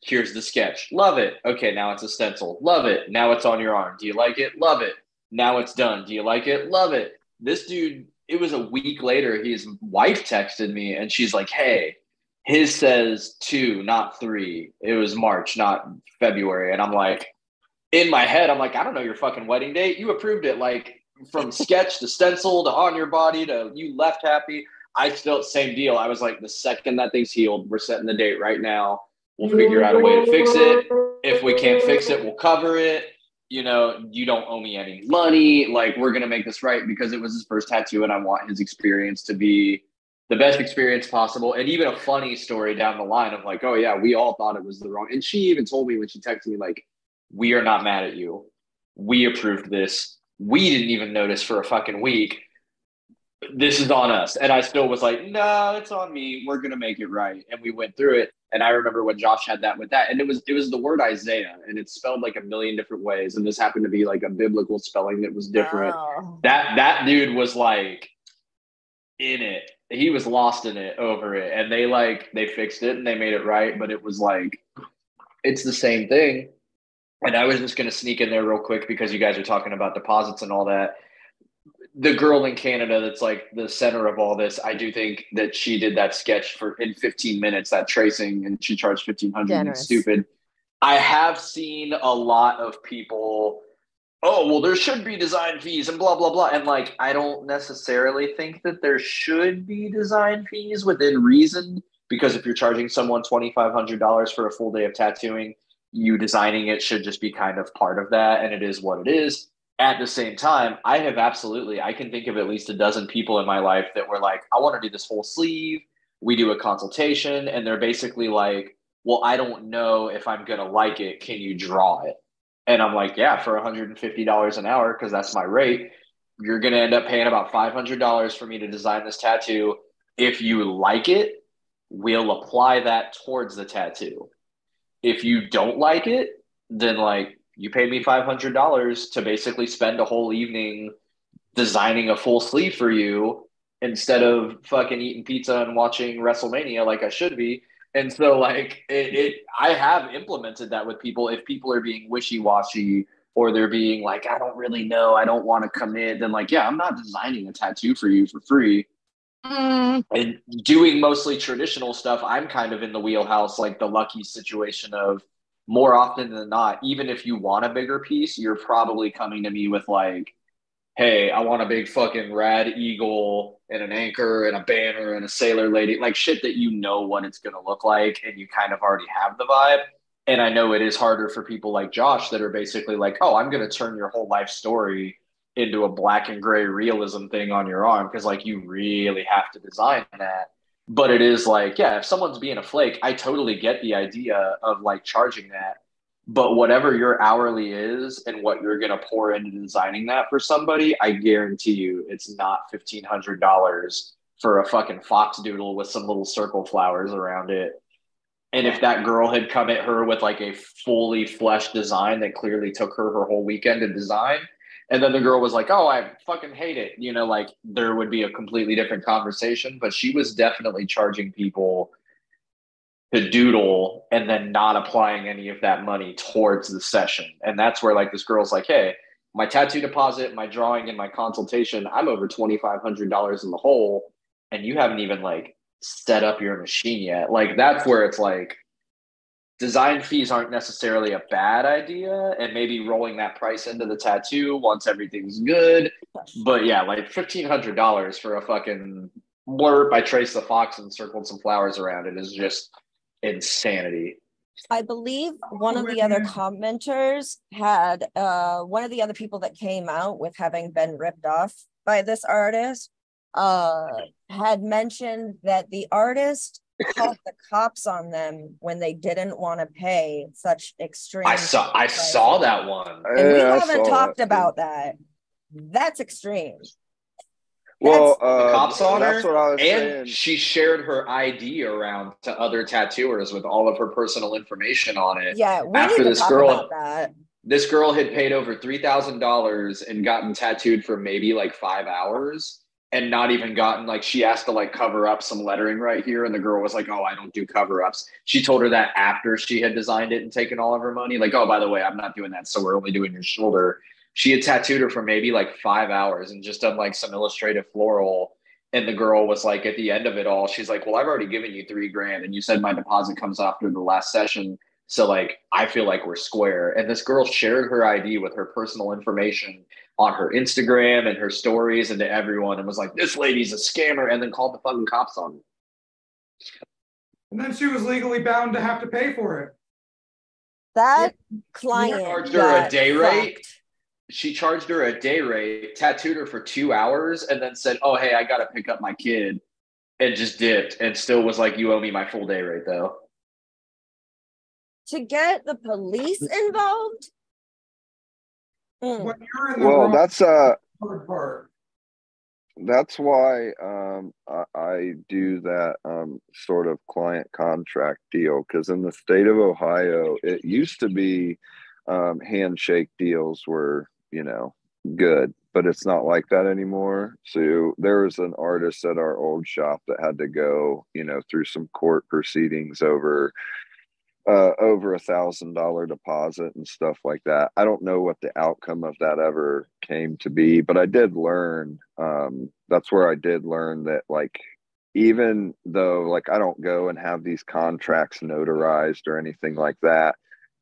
here's the sketch. Love it. Okay, now it's a stencil. Love it. Now it's on your arm. Do you like it? Love it. Now it's done. Do you like it? Love it. This dude, it was a week later, his wife texted me and she's like, hey, his says 2, not 3. It was March, not February. And I'm like, in my head, I'm like, I don't know your fucking wedding date. You approved it, like, from sketch to stencil to on your body to you left happy. I still, same deal. I was like, the second that thing's healed, we're setting the date right now. We'll figure out a way to fix it. If we can't fix it, we'll cover it. You know, you don't owe me any money. Like, we're going to make this right because it was his first tattoo and I want his experience to be the best experience possible. And even a funny story down the line of like, oh yeah, we all thought it was the wrong. And she even told me when she texted me, like, we are not mad at you. We approved this. We didn't even notice for a fucking week. This is on us. And I still was like, no, it's on me. We're going to make it right. And we went through it. And I remember when Josh had that with that. And it was the word Isaiah. And it's spelled like a million different ways. And this happened to be like a biblical spelling that was different. Wow. That dude was like in it. He was lost in it over it. And they fixed it and they made it right. But it was like, it's the same thing. And I was just going to sneak in there real quick because you guys are talking about deposits and all that. The girl in Canada that's like the center of all this, I do think that she did that sketch in 15 minutes, that tracing, and she charged $1,500. It's stupid. I have seen a lot of people, oh, well, there should be design fees and blah, blah, blah. And like, I don't necessarily think that there should be design fees within reason, because if you're charging someone $2,500 for a full day of tattooing, you designing it should just be kind of part of that, and it is what it is. At the same time, I can think of at least a dozen people in my life that were like, I want to do this whole sleeve. We do a consultation, and they're basically like, well, I don't know if I'm going to like it. Can you draw it? And I'm like, yeah, for $150 an hour, because that's my rate, you're going to end up paying about $500 for me to design this tattoo. If you like it, we'll apply that towards the tattoo. If you don't like it, then like you paid me $500 to basically spend a whole evening designing a full sleeve for you instead of fucking eating pizza and watching WrestleMania like I should be. And so like I have implemented that with people. If people are being wishy-washy or they're being like, I don't really know, I don't want to commit, then like, yeah, I'm not designing a tattoo for you for free. And doing mostly traditional stuff, I'm kind of in the wheelhouse, like the lucky situation of more often than not, even if you want a bigger piece, you're probably coming to me with like, hey, I want a big fucking rad eagle and an anchor and a banner and a sailor lady, like shit that you know what it's going to look like and you kind of already have the vibe. And I know it is harder for people like Josh that are basically like, oh, I'm going to turn your whole life story into a black and gray realism thing on your arm, because like you really have to design that. But it is like, yeah, if someone's being a flake, I totally get the idea of like charging that, but whatever your hourly is and what you're going to pour into designing that for somebody, I guarantee you it's not $1,500 for a fucking fox doodle with some little circle flowers around it. And if that girl had come at her with like a fully fleshed design that clearly took her whole weekend to design, And then the girl was like, oh, I fucking hate it. You know, like there would be a completely different conversation, but she was definitely charging people to doodle and then not applying any of that money towards the session. And that's where like this girl's like, hey, my tattoo deposit, my drawing and my consultation, I'm over $2,500 in the hole. And you haven't even like set up your machine yet. Like that's where it's like, design fees aren't necessarily a bad idea, and maybe rolling that price into the tattoo once everything's good. But yeah, like $1,500 for a fucking blurb I traced the fox and circled some flowers around it is just insanity. I believe one of the other commenters had one of the other people that came out with having been ripped off by this artist had mentioned that the artist called the cops on them when they didn't want to pay such extreme. I saw that one. And we haven't talked about that. That's extreme. Well, the cops on her, what I was saying. She shared her ID around to other tattooers with all of her personal information on it. Yeah, we after need to talk about that. This girl had paid over $3,000 and gotten tattooed for maybe like 5 hours. And not even gotten, like, she asked to, like, cover up some lettering right here. And the girl was like, oh, I don't do cover-ups. She told her that after she had designed it and taken all of her money. Like, oh, by the way, I'm not doing that. So we're only doing your shoulder. She had tattooed her for maybe, like, 5 hours and just done, like, some illustrative floral. And the girl was like, at the end of it all, she's like, well, I've already given you $3,000. And you said my deposit comes after the last session. So, like, I feel like we're square. And this girl shared her ID with her personal information on her Instagram and her stories and to everyone and was like, this lady's a scammer, and then called the fucking cops on me. And then she was legally bound to have to pay for it. That client charged her a day rate. She charged her a day rate, tattooed her for 2 hours, and then said, oh, hey, I got to pick up my kid, and just dipped and still was like, you owe me my full day rate, though. To get the police involved? When you're in the well, that's why I do that sort of client contract deal, because in the state of Ohio, it used to be handshake deals were, you know, good, but it's not like that anymore. So there was an artist at our old shop that had to go, you know, through some court proceedings over $1,000 deposit and stuff like that. I don't know what the outcome of that ever came to be, but I did learn, that's where I did learn that, like, even though, like, I don't go and have these contracts notarized or anything like that,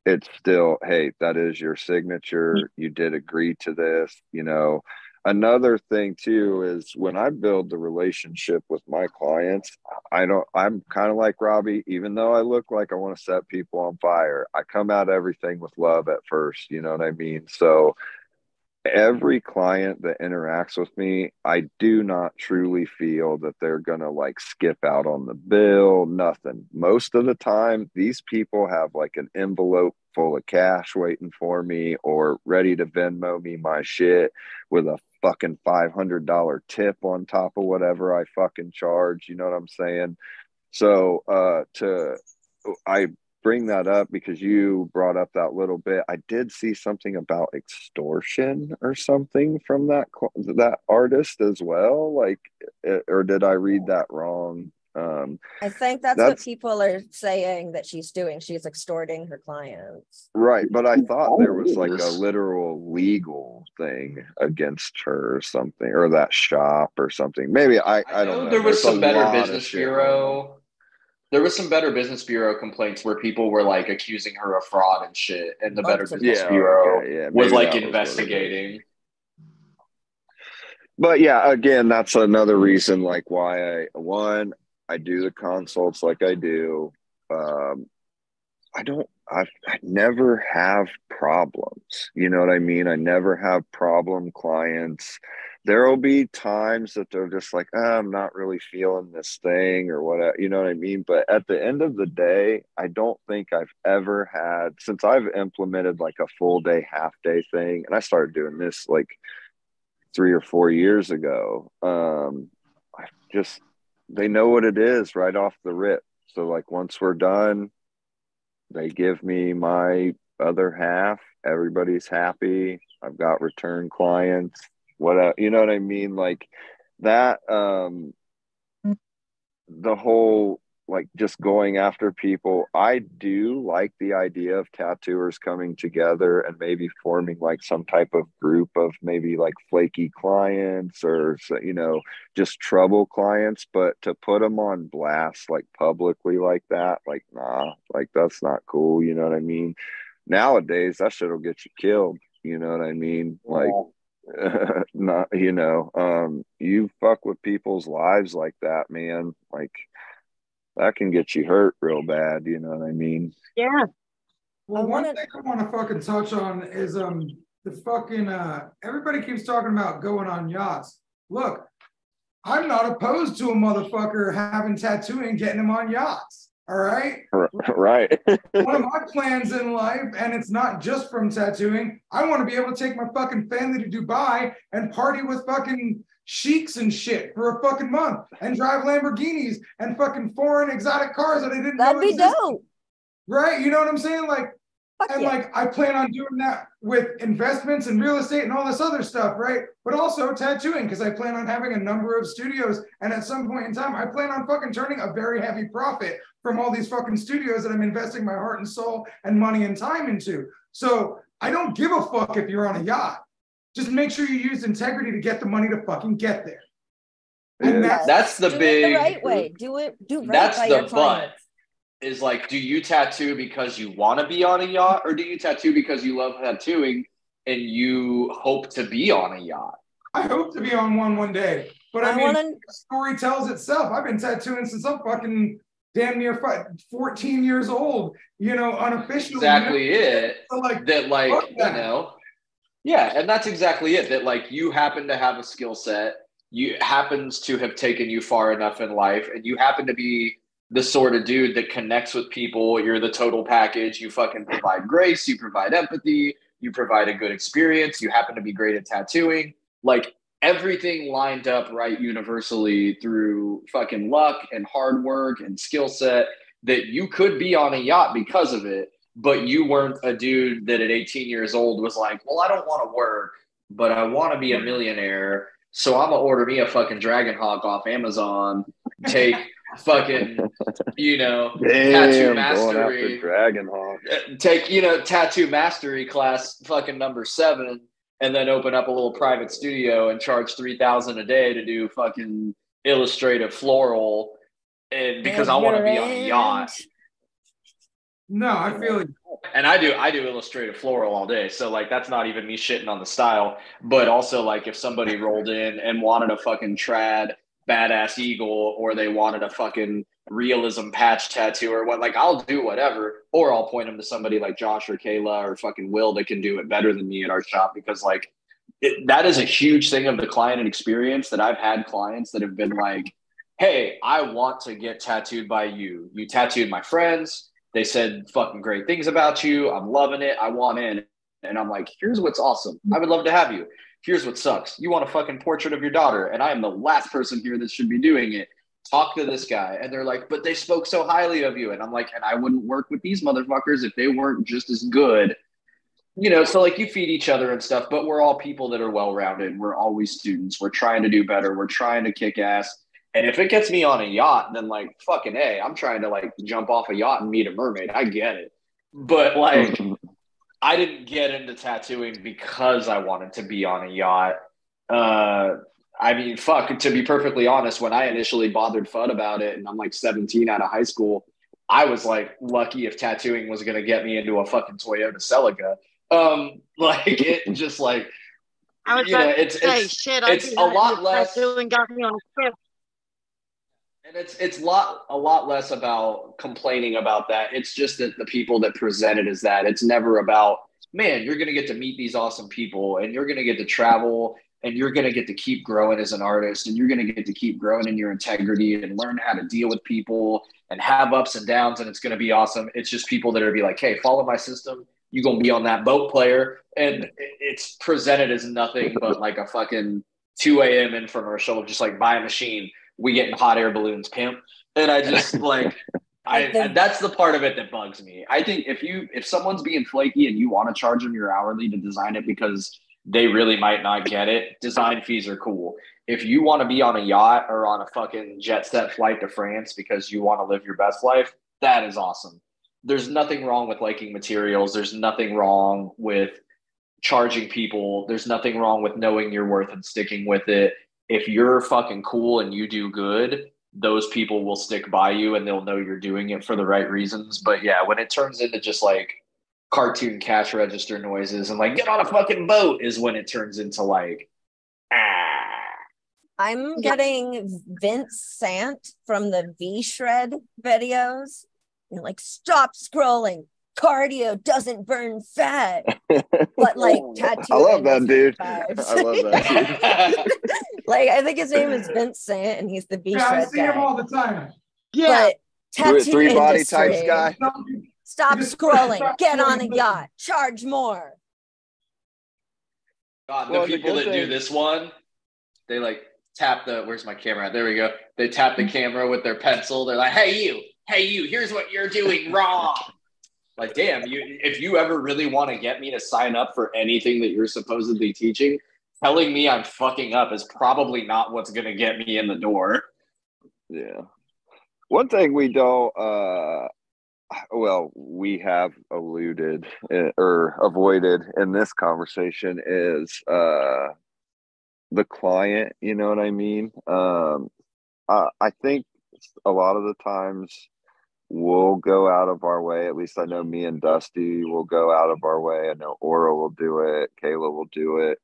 it's still, hey, that is your signature. You did agree to this, you know. Another thing too is when I build the relationship with my clients, I'm kind of like Robbie. Even though I look like I want to set people on fire, I come at everything with love at first, you know what I mean? So every client that interacts with me, I do not truly feel that they're gonna like skip out on the bill, nothing. Most of the time, these people have like an envelope full of cash waiting for me or ready to Venmo me my shit with a fucking $500 tip on top of whatever I fucking charge, you know what I'm saying? So I bring that up because you brought up that little bit. I did see something about extortion or something from that artist as well, like, or did I read that wrong? I think that's what people are saying that she's doing. She's extorting her clients. Right, but I thought there was like a literal legal thing against her or something, or that shop or something. Maybe I don't know. There was some Better Business Bureau. There was some Better Business Bureau complaints where people were like accusing her of fraud and shit, and the Better Business Bureau was like investigating. But yeah, again, that's another reason like why I do the consults like I do. I never have problems. You know what I mean? I never have problem clients. There'll be times that they're just like, I'm not really feeling this thing or whatever, you know what I mean? But at the end of the day, I don't think I've ever had, since I've implemented like a full day, half day thing. And I started doing this like 3 or 4 years ago. They know what it is right off the rip. So like once we're done, they give me my other half. Everybody's happy. I've got return clients. What, you know what I mean? Like that, the whole, like just going after people. I do like the idea of tattooers coming together and maybe forming like some type of group of maybe like flaky clients or, you know, just trouble clients, but to put them on blast, like publicly like that, like, nah, like that's not cool. You know what I mean? Nowadays that shit'll get you killed. You know what I mean? Like, not, you know, you fuck with people's lives like that, man. Like, that can get you hurt real bad, you know what I mean? Yeah. Well, one thing I want to fucking touch on is the fucking, everybody keeps talking about going on yachts. Look, I'm not opposed to a motherfucker having tattooing and getting him on yachts, all right? Right. One of my plans in life, and it's not just from tattooing, I want to be able to take my fucking family to Dubai and party with fucking sheiks and shit for a fucking month and drive Lamborghinis and fucking foreign exotic cars that I didn't know existed. That'd be dope. Right? You know what I'm saying? Like, fuck and yeah. Like, I plan on doing that with investments and real estate and all this other stuff, right? But also tattooing, because I plan on having a number of studios. And at some point in time, I plan on fucking turning a very heavy profit from all these fucking studios that I'm investing my heart and soul and money and time into. So I don't give a fuck if you're on a yacht. Just make sure you use integrity to get the money to fucking get there. And that's the big, the right way. Do right that's by the your fun. Is like, do you tattoo because you want to be on a yacht, or do you tattoo because you love tattooing and you hope to be on a yacht? I hope to be on one day, but I mean, the story tells itself. I've been tattooing since I'm fucking damn near 14 years old. You know, unofficially. Exactly it. So like, that, like, you know. Yeah, and that's exactly it. That like you happen to have a skill set, you happens to have taken you far enough in life, and you happen to be the sort of dude that connects with people. You're the total package. You fucking provide grace. You provide empathy. You provide a good experience. You happen to be great at tattooing. Like everything lined up right universally through fucking luck and hard work and skill set that you could be on a yacht because of it. But you weren't a dude that at 18 years old was like, well, I don't want to work, but I want to be a millionaire. So I'm going to order me a fucking Dragon Hawk off Amazon, take fucking, you know, tattoo mastery, Dragon Hawk. Take, you know, tattoo mastery class fucking number 7, and then open up a little private studio and charge $3,000 a day to do fucking illustrative floral. And because I want to be on a yacht. No, I feel like, and I do illustrative floral all day. So like, that's not even me shitting on the style, but also like if somebody rolled in and wanted a fucking trad badass eagle, or they wanted a fucking realism patch tattoo or what, like I'll do whatever, or I'll point them to somebody like Josh or Kayla or fucking Will that can do it better than me at our shop. Because like, that is a huge thing of the client experience that I've had clients that have been like, hey, I want to get tattooed by you. You tattooed my friends. They said fucking great things about you. I'm loving it. I want in. And I'm like, here's what's awesome. I would love to have you. Here's what sucks. You want a fucking portrait of your daughter. And I am the last person here that should be doing it. Talk to this guy. And they're like, but they spoke so highly of you. And I'm like, and I wouldn't work with these motherfuckers if they weren't just as good. You know, so like you feed each other and stuff, but we're all people that are well-rounded. We're always students. We're trying to do better. We're trying to kick ass. And if it gets me on a yacht, then like fucking A, I'm trying to like jump off a yacht and meet a mermaid. I get it. But like, I didn't get into tattooing because I wanted to be on a yacht. I mean, fuck, to be perfectly honest, when I initially bothered FUD about it and I'm like 17 out of high school, I was like lucky if tattooing was going to get me into a fucking Toyota Celica. Like it just like, I was you know, it's, shit, it's a lot less. Tattooing got me on a ship. And it's a lot less about complaining about that. It's just that the people that present it as that. It's never about, man, you're going to get to meet these awesome people and you're going to get to travel and you're going to get to keep growing as an artist and you're going to get to keep growing in your integrity and learn how to deal with people and have ups and downs and it's going to be awesome. It's just people that are be like, hey, follow my system. You're going to be on that boat player. And it's presented as nothing but like a fucking 2 a.m. infomercial, just like buy a machine. We get in hot air balloons, pimp. And I just like, And that's the part of it that bugs me. I think if someone's being flaky and you want to charge them your hourly to design it because they really might not get it, design fees are cool. If you want to be on a yacht or on a fucking jet set flight to France because you want to live your best life, that is awesome. There's nothing wrong with liking materials. There's nothing wrong with charging people. There's nothing wrong with knowing your worth and sticking with it. If you're fucking cool and you do good, those people will stick by you and they'll know you're doing it for the right reasons. But yeah, when it turns into just like cartoon cash register noises and like, get on a fucking boat, is when it turns into like, I'm getting Vince Sant from the V Shred videos. You're like, stop scrolling. Cardio doesn't burn fat. But like tattoo. I love that dude. I love that dude. Like, I think his name is Vince Sant and he's the V Shred. I see him all the time. Yeah. But tattoo three body types guy. Stop scrolling. Get on a yacht. Charge more. God, the people that do this one, they like tap the, where's my camera? There we go. They tap the camera with their pencil. They're like, hey you, here's what you're doing wrong. Like, damn, if you ever really want to get me to sign up for anything that you're supposedly teaching, telling me I'm fucking up is probably not what's going to get me in the door. Yeah. One thing we don't, we have alluded or avoided in this conversation is the client, you know what I mean? I think a lot of the times we'll go out of our way, at least I know me and Dusty will go out of our way. I know Aura will do it, Kayla will do it.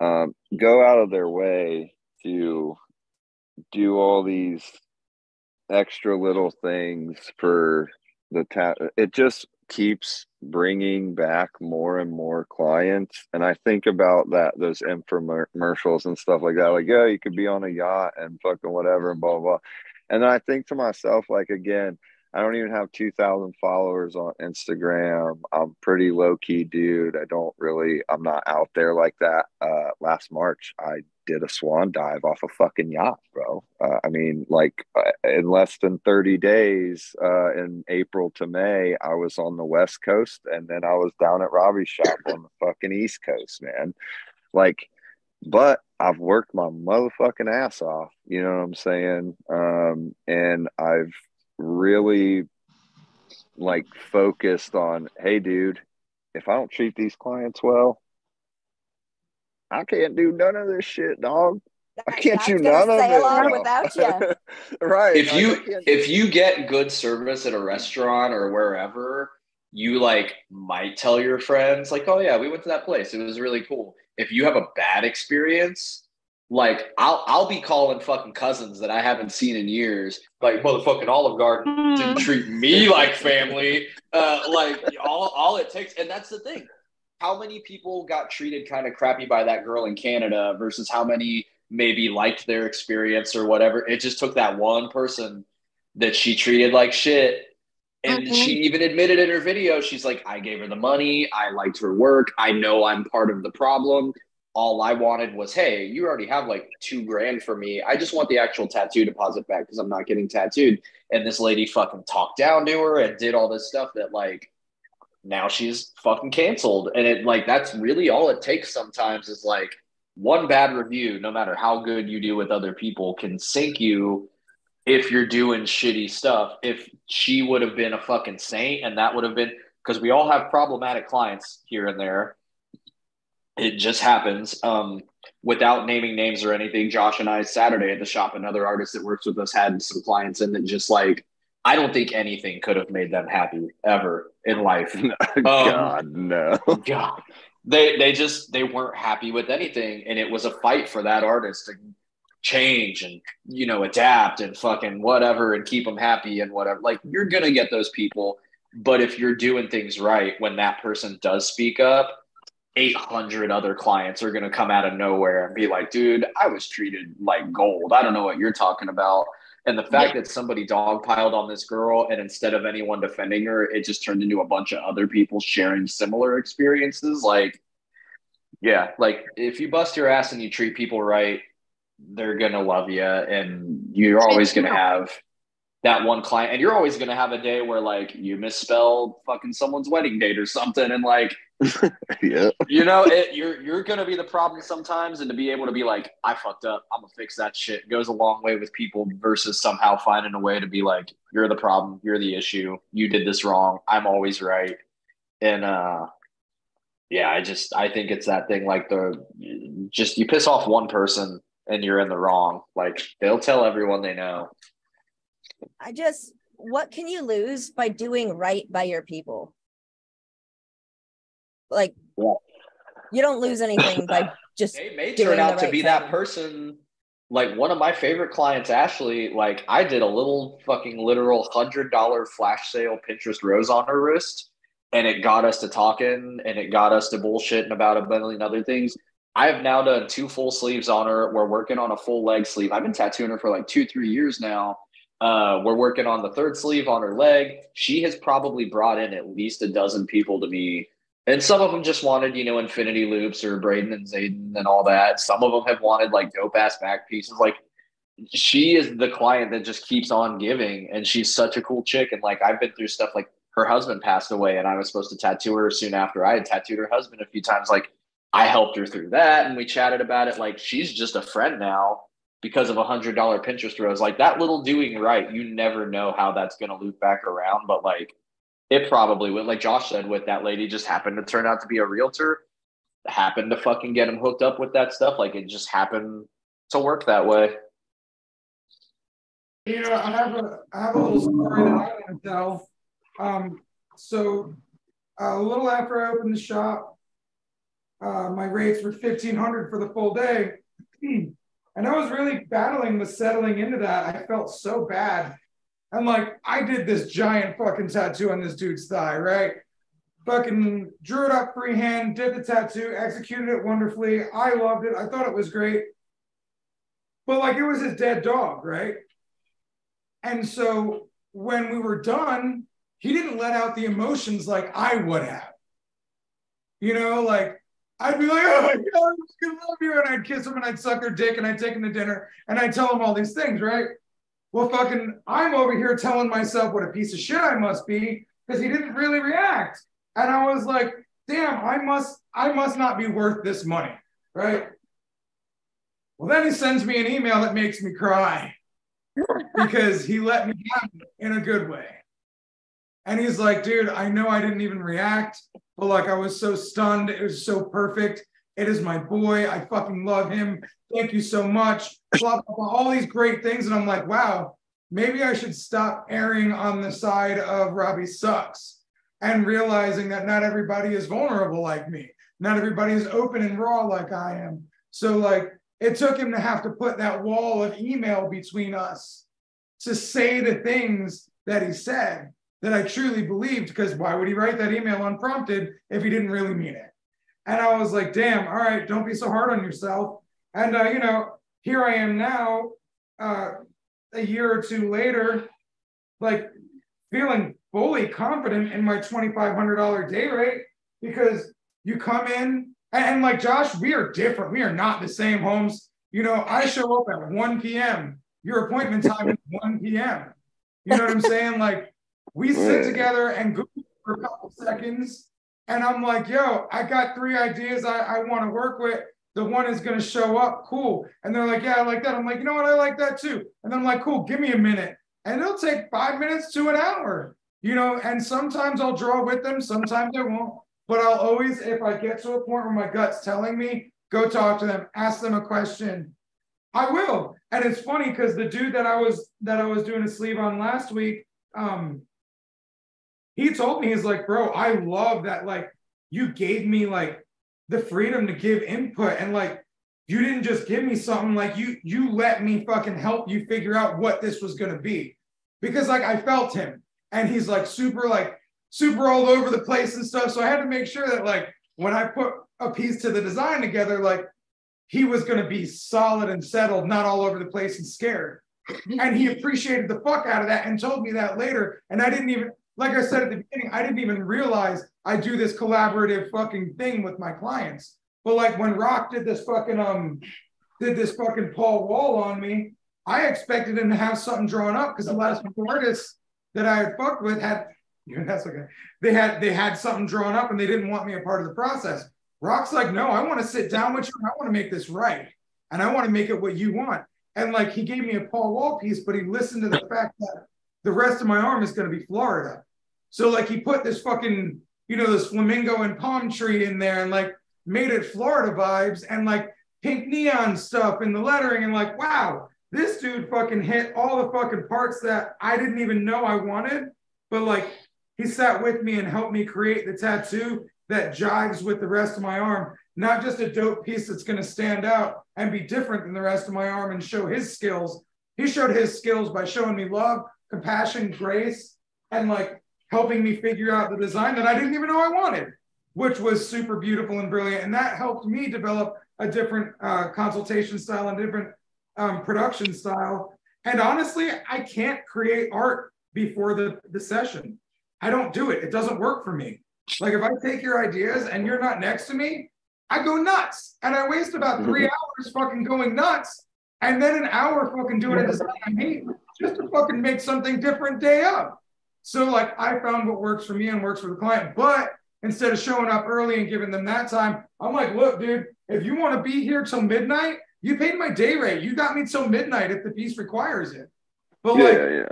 Go out of their way to do all these extra little things for the tattoo. It just keeps bringing back more and more clients. And I think about that, those infomercials and stuff like that, like, yeah, you could be on a yacht and fucking whatever and blah, blah. And I think to myself, like, again, I don't even have 2,000 followers on Instagram. I'm pretty low-key dude. I'm not out there like that. Last March, I did a swan dive off a fucking yacht, bro. In less than 30 days, in April to May, I was on the West Coast, and then I was down at Robbie's shop on the fucking East Coast, man. Like, but I've worked my motherfucking ass off, you know what I'm saying? And I've really like focused on, hey dude, if I don't treat these clients well, I can't do none of this shit, dog. I can't do none of it without you. Right. If you get good service at a restaurant or wherever, you like might tell your friends like, oh yeah, we went to that place, it was really cool. If you have a bad experience, like I'll be calling fucking cousins that I haven't seen in years, like motherfucking Olive Garden didn't treat me like family. Like all it takes, and that's the thing. How many people got treated kind of crappy by that girl in Canada versus how many maybe liked their experience or whatever? It just took that one person that she treated like shit. And she even admitted in her video, she's like, I gave her the money, I liked her work, I know I'm part of the problem. All I wanted was, hey, you already have like $2,000 for me, I just want the actual tattoo deposit back because I'm not getting tattooed. And this lady fucking talked down to her and did all this stuff that like, now she's fucking canceled. And it like, that's really all it takes sometimes is like one bad review, no matter how good you do with other people, can sink you if you're doing shitty stuff. If she would have been a fucking saint, and that would have been, because we all have problematic clients here and there, it just happens. Without naming names or anything, Josh and I Saturday at the shop, another artist that works with us, had some clients in that just like, I don't think anything could have made them happy ever in life. God, they weren't happy with anything, and it was a fight for that artist to change and, you know, adapt and fucking whatever and keep them happy and whatever. Like, you're gonna get those people, but if you're doing things right, when that person does speak up, 800 other clients are gonna come out of nowhere and be like, dude, I was treated like gold, I don't know what you're talking about. And the fact that somebody dogpiled on this girl, and instead of anyone defending her, it just turned into a bunch of other people sharing similar experiences. Like, yeah, like if you bust your ass and you treat people right, they're gonna love you, and you're always gonna have that one client, and you're always going to have a day where like you misspelled fucking someone's wedding date or something. And like, yeah, you know, you're going to be the problem sometimes. And to be able to be like, I fucked up, I'm gonna fix that shit, goes a long way with people versus somehow finding a way to be like, you're the problem, you're the issue, you did this wrong, I'm always right. And, yeah, I think it's that thing, like you piss off one person and you're in the wrong. Like they'll tell everyone they know. What can you lose by doing right by your people? Like, yeah, you don't lose anything by just they may turn out to be that person. Like one of my favorite clients, Ashley, like I did a little fucking literal $100 flash sale Pinterest rose on her wrist. And it got us to talking, and it got us to bullshitting about a million other things. I have now done 2 full sleeves on her. We're working on a full leg sleeve. I've been tattooing her for like 2-3 years now. We're working on the 3rd sleeve on her leg. She has probably brought in at least 12 people to me. And some of them just wanted, you know, infinity loops or Braden and Zayden and all that. Some of them have wanted like dope ass back pieces. Like she is the client that just keeps on giving, and she's such a cool chick. And like, I've been through stuff like, her husband passed away and I was supposed to tattoo her soon after. I had tattooed her husband a few times. Like I helped her through that and we chatted about it. Like she's just a friend now because of a $100 Pinterest rose. Like that little doing right, you never know how that's going to loop back around, but like it probably would. Like Josh said, with that lady, just happened to turn out to be a realtor, happened to fucking get him hooked up with that stuff. Like it just happened to work that way. Yeah, I have a little story that I want to tell. A little after I opened the shop, my rates were $1,500 for the full day. And I was really battling with settling into that. I felt so bad. I'm like, I did this giant fucking tattoo on this dude's thigh, right? Fucking drew it up freehand, did the tattoo, executed it wonderfully. I loved it. I thought it was great. But like, it was his dead dog, right? And so when we were done, he didn't let out the emotions like I would have. You know, like I'd be like, oh my God, I love you. And I'd kiss him and I'd suck their dick and I'd take him to dinner and I'd tell him all these things, right? Well, fucking, I'm over here telling myself what a piece of shit I must be because he didn't really react. And I was like, damn, I must not be worth this money, right? Well, then he sends me an email that makes me cry because he let me have it in a good way. And he's like, dude, I know I didn't even react, but like I was so stunned. It was so perfect. It is my boy. I fucking love him. Thank you so much. Blah, blah, blah, all these great things. And I'm like, wow, maybe I should stop erring on the side of Robbie sucks and realizing that not everybody is vulnerable like me. Not everybody is open and raw like I am. So like it took him to have to put that wall of email between us to say the things that he said that I truly believed, because why would he write that email unprompted if he didn't really mean it? And I was like, damn, all right, don't be so hard on yourself. And, you know, here I am now, a year or two later, like feeling fully confident in my $2,500 day rate, because you come in and like, Josh, we are different. We are not the same, Holmes. You know, I show up at 1 p.m. Your appointment time is 1 p.m. You know what I'm saying? Like, we sit together and Google for a couple seconds, and I'm like, yo, I got 3 ideas I want to work with. The one is going to show up. Cool. And they're like, yeah, I like that. I'm like, you know what? I like that too. And then I'm like, cool, give me a minute. And it'll take 5 minutes to an hour, you know, and sometimes I'll draw with them. Sometimes I won't. But I'll always, if I get to a point where my gut's telling me, go talk to them, ask them a question, I will. And it's funny because the dude that I was doing a sleeve on last week, he told me, he's like, bro, I love that, like, you gave me, like, the freedom to give input. And, like, you didn't just give me something. Like, you let me fucking help you figure out what this was going to be. Because, like, I felt him. And he's, like, super all over the place and stuff. So I had to make sure that, like, when I put a piece to the design together, like, he was going to be solid and settled, not all over the place and scared. And he appreciated the fuck out of that and told me that later. And I didn't even... Like I said at the beginning, I didn't even realize I do this collaborative fucking thing with my clients. But like when Rock did this fucking Paul Wall on me, I expected him to have something drawn up because the last artists that I had fucked with had, that's okay. They had something drawn up and they didn't want me a part of the process. Rock's like, no, I want to sit down with you and I want to make this right. And I want to make it what you want. And like, he gave me a Paul Wall piece, but he listened to the fact that the rest of my arm is going to be Florida. So like, he put this fucking, this flamingo and palm tree in there and like made it Florida vibes and like pink neon stuff in the lettering. And like, wow, this dude fucking hit all the fucking parts that I didn't even know I wanted. But like, he sat with me and helped me create the tattoo that jives with the rest of my arm. Not just a dope piece that's going to stand out and be different than the rest of my arm and show his skills. He showed his skills by showing me love, compassion, grace, and like helping me figure out the design that I didn't even know I wanted, which was super beautiful and brilliant. And that helped me develop a different consultation style and different production style. And honestly, I can't create art before the session. I don't do it. It doesn't work for me. Like if I take your ideas and you're not next to me, I go nuts. And I waste about 3 hours fucking going nuts. And then an hour fucking doing a design I hate just to fucking make something different day up. So like I found what works for me and works for the client. But instead of showing up early and giving them that time, I'm like, look, dude, if you want to be here till midnight, you paid my day rate. You got me till midnight if the piece requires it. But yeah, like, yeah.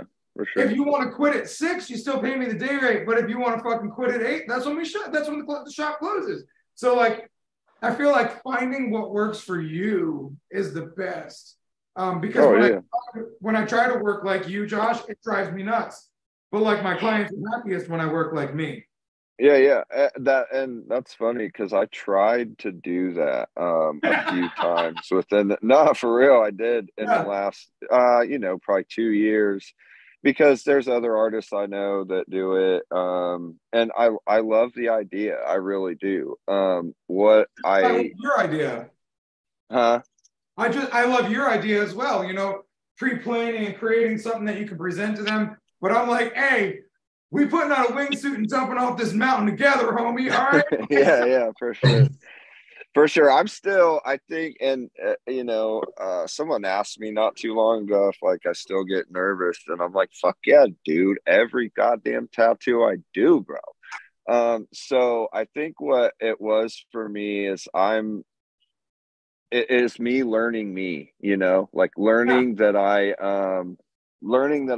Sure. If you want to quit at 6, you still pay me the day rate. But if you want to fucking quit at 8, that's when we shut. That's when the shop closes. So like, I feel like finding what works for you is the best. Because when I try to work like you, Josh, it drives me nuts. But like my clients are happiest when I work like me. Yeah, yeah. That's funny because I tried to do that a few times within. No, for real, I did in the last, probably 2 years. Because there's other artists I know that do it. And I love the idea. I really do. I love your idea. Huh? I love your idea as well. Pre-planning and creating something that you can present to them. But I'm like, hey, we putting on a wingsuit and jumping off this mountain together, homie. All right? yeah, for sure. For sure. I'm still, I think, and, someone asked me not too long ago if, like, I still get nervous. And I'm like, fuck yeah, dude. Every goddamn tattoo I do, bro. So I think what it was for me is it is me learning me, like learning that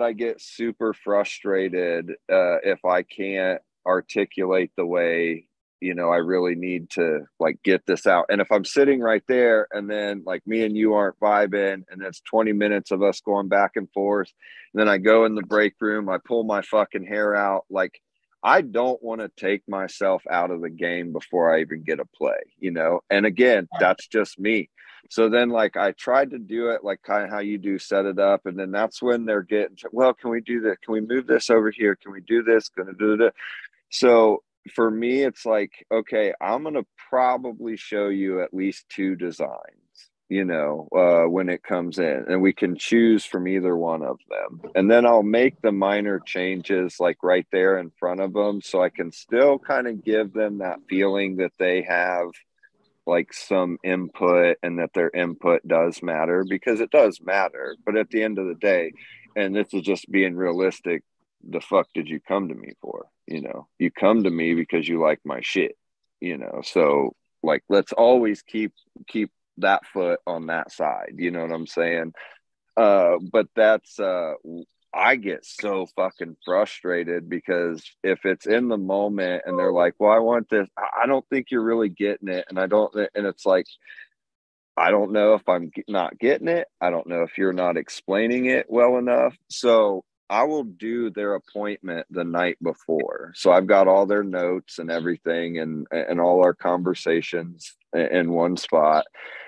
I get super frustrated if I can't articulate the way I really need to like get this out. And if I'm sitting right there and then like me and you aren't vibing and that's 20 minutes of us going back and forth. And then I go in the break room, I pull my fucking hair out. Like I don't want to take myself out of the game before I even get a play, and again, that's just me. So then like, I tried to do it like kind of how you do set it up. And then that's when they're getting, well, can we do that? Can we move this over here? Can we do this? Gonna do that. So for me, it's like, okay, I'm going to probably show you at least 2 designs, when it comes in, and we can choose from either one of them. And then I'll make the minor changes like right there in front of them. So I can still kind of give them that feeling that they have like some input and that their input does matter, because it does matter. But at the end of the day, and this is just being realistic, the fuck did you come to me for? You come to me because you like my shit, so like, let's always keep that foot on that side. You know what I'm saying? But that's, I get so fucking frustrated because if it's in the moment and they're like, well, I want this, I don't think you're really getting it. And it's like, I don't know if I'm not getting it. I don't know if you're not explaining it well enough. So I will do their appointment the night before. So I've got all their notes and everything and all our conversations in one spot.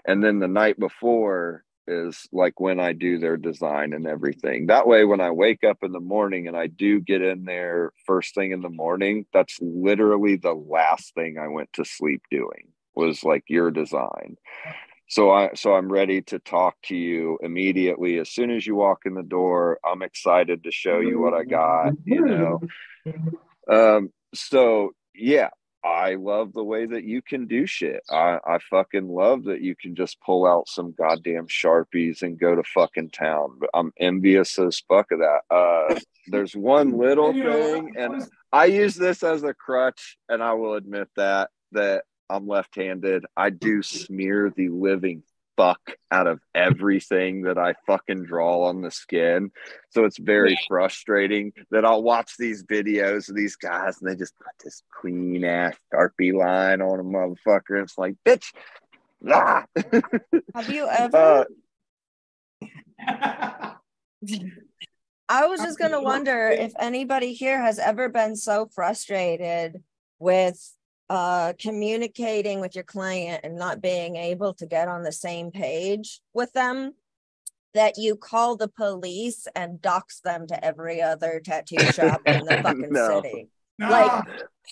And then the night before is like when I do their design and everything. That way, when I wake up in the morning and I do get in there first thing in the morning, that's literally the last thing I went to sleep doing was like your design. So I'm ready to talk to you immediately. As soon as you walk in the door, I'm excited to show you what I got, So yeah, I love the way that you can do shit. I fucking love that you can just pull out some goddamn Sharpies and go to fucking town. But I'm envious as fuck of that. There's one little thing, and I use this as a crutch, and I will admit that I'm left-handed. I do smear the living fuck out of everything that I fucking draw on the skin. So it's very frustrating that I'll watch these videos of these guys and they just got this clean ass Sharpie line on a motherfucker. And it's like, bitch. Ah! Have you ever? I was just going to wonder if anybody here has ever been so frustrated with communicating with your client and not being able to get on the same page with them that you call the police and dox them to every other tattoo shop in the fucking city. No. Like,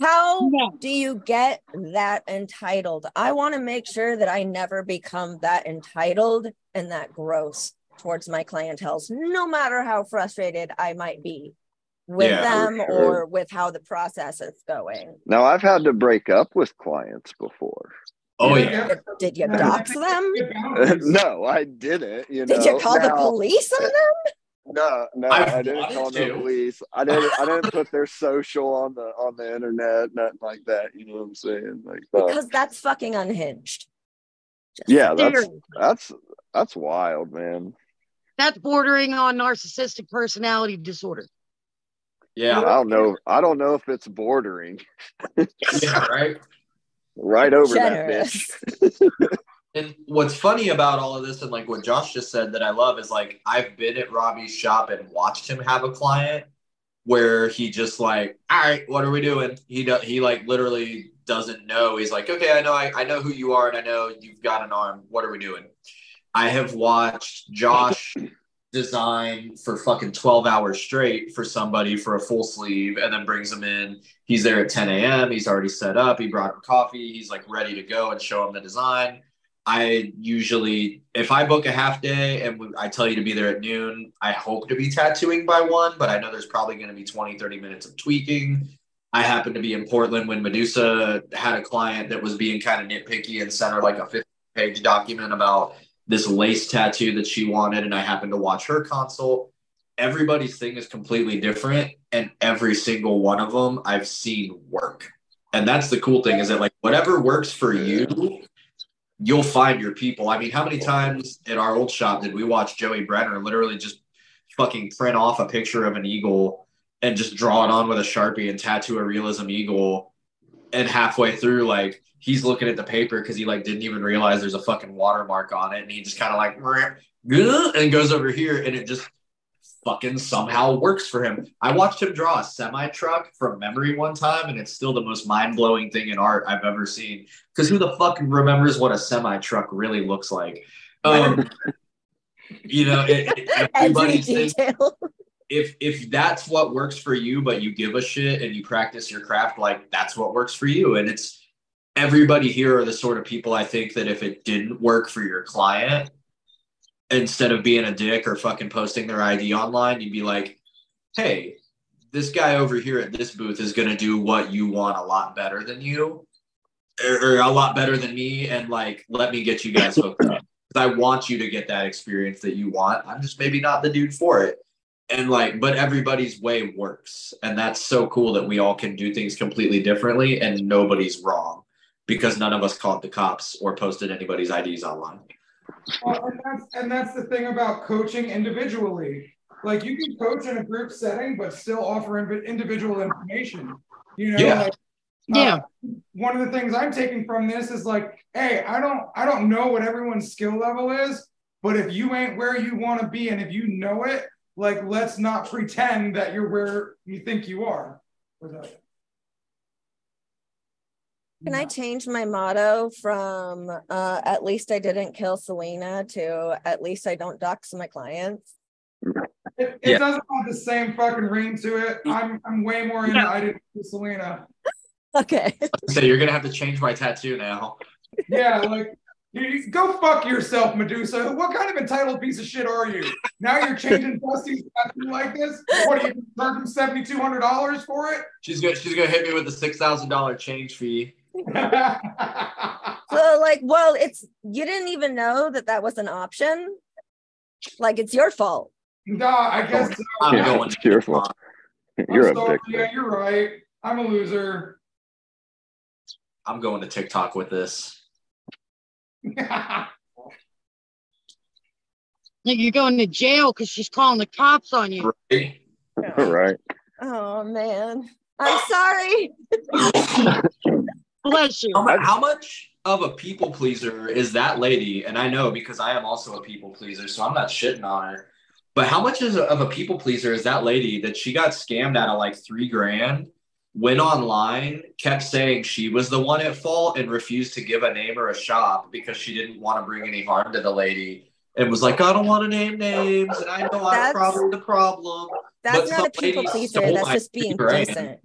how do you get that entitled? I want to make sure that I never become that entitled and that gross towards my clientele, no matter how frustrated I might be with them or with how the process is going. Now, I've had to break up with clients before. Oh, yeah. Did you dox them? No, I didn't. You know? Did you call the police on them? No, I didn't call the police. I didn't put their social on the internet, nothing like that. You know what I'm saying? Like, because that's fucking unhinged. Just that's wild, man. That's bordering on narcissistic personality disorder. Yeah, I don't know if it's bordering. Yeah, right. Right over generous. That bitch. And what's funny about all of this, and like what Josh just said that I love, is like I've been at Robbie's shop and watched him have a client where he just like, all right, what are we doing? He like literally doesn't know. He's like, okay, I know who you are, and I know you've got an arm. What are we doing? I have watched Josh design for fucking 12 hours straight for somebody for a full sleeve, and then brings him in. He's there at 10 a.m. He's already set up. He brought him coffee. He's like ready to go and show him the design. I usually, if I book a half day and I tell you to be there at noon, I hope to be tattooing by 1, but I know there's probably going to be 20-30 minutes of tweaking. I happened to be in Portland when Medusa had a client that was being kind of nitpicky and sent her like a 50-page document about this lace tattoo that she wanted, and I happened to watch her consult. Everybody's thing is completely different, and every single one of them I've seen work. And that's the cool thing, is that like whatever works for you, you'll find your people. I mean, how many times at our old shop did we watch Joey Brenner literally just fucking print off a picture of an eagle and just draw it on with a Sharpie and tattoo a realism eagle, and halfway through, like, he's looking at the paper because he like didn't even realize there's a fucking watermark on it, and he just kind of like and goes over here, and it just fucking somehow works for him. I watched him draw a semi truck from memory one time, and it's still the most mind blowing thing in art I've ever seen. Because who the fuck remembers what a semi truck really looks like? You know, everybody's detail. If that's what works for you, but you give a shit and you practice your craft, like that's what works for you, and it's. Everybody here are the sort of people I think that if it didn't work for your client, instead of being a dick or fucking posting their ID online, you'd be like, hey, this guy over here at this booth is going to do what you want a lot better than you, or a lot better than me. And like, let me get you guys hooked up. I want you to get that experience that you want. I'm just maybe not the dude for it. And like, but everybody's way works. And that's so cool that we all can do things completely differently and nobody's wrong. Because none of us called the cops or posted anybody's IDs online. And that's the thing about coaching individually. Like, you can coach in a group setting, but still offer individual information. You know, one of the things I'm taking from this is like, hey, I don't know what everyone's skill level is, but if you ain't where you want to be, and if you know it, like, let's not pretend that you're where you think you are. Can I change my motto from at least I didn't kill Selena to at least I don't dox my clients? It doesn't have the same fucking ring to it. I'm way more into I didn't kill Selena. Okay. So you're going to have to change my tattoo now. Yeah, like Go fuck yourself, Medusa. What kind of entitled piece of shit are you? Now you're changing Dusty's tattoo like this? What, are you going to charge him $7,200 for it? She's gonna hit me with a $6,000 change fee. So, like, well, it's, you didn't even know that that was an option? Like, it's your fault. No, I guess so. Yeah, it's your fault. You're a dick. Yeah, you're right. I'm a loser. I'm going to TikTok with this. You're going to jail because she's calling the cops on you. Right. Right. Oh man, I'm sorry. Bless you. How much of a people pleaser is that lady? And I know because I am also a people pleaser, so I'm not shitting on her. But how much of a people pleaser is that lady that she got scammed out of like $3,000? Went online, kept saying she was the one at fault and refused to give a name or a shop because she didn't want to bring any harm to the lady. It was like, I don't want to name names and I know I'm probably the problem. That's not a people pleaser. That's just being decent.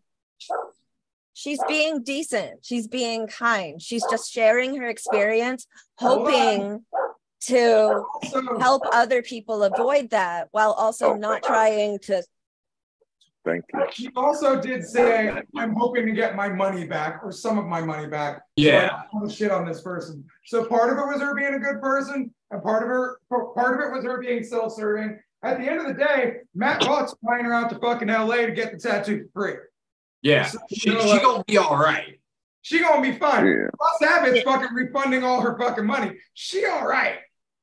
She's being decent. She's being kind. She's just sharing her experience, hoping to help other people avoid that while also not trying to. Thank you. She also did say, I'm hoping to get my money back or some of my money back. Yeah. So shit on this person. So part of it was her being a good person, and part of it was her being self-serving. At the end of the day, Matt Watts flying her out to fucking LA to get the tattoo for free. Yeah. So, she gonna be all right. She gonna be fine. Yeah. Russ Abbott's fucking refunding all her fucking money. She all right.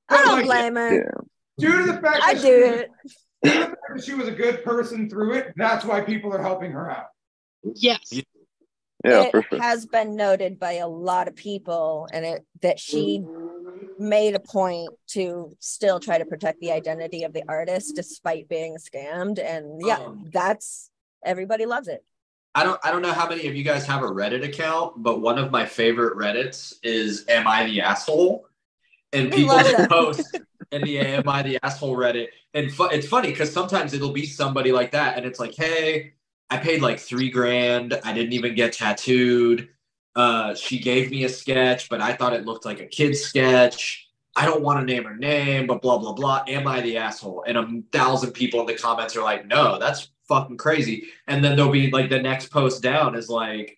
I don't blame her. Yeah. Due to the fact I that do it. She was a good person through it. That's why people are helping her out. Yes. Yeah, it has been noted by a lot of people, and that she made a point to still try to protect the identity of the artist despite being scammed. And yeah, that's, everybody loves it. I don't know how many of you guys have a Reddit account, but one of my favorite Reddits is Am I the Asshole? And people post in the Am I the Asshole Reddit. And it's funny because sometimes it'll be somebody like that. And it's like, hey, I paid like $3,000. I didn't even get tattooed. She gave me a sketch, but I thought it looked like a kid's sketch. I don't want to name her name, but blah, blah, blah. Am I the asshole? And 1,000 people in the comments are like, no, that's fucking crazy. And then there'll be like the next post down is like,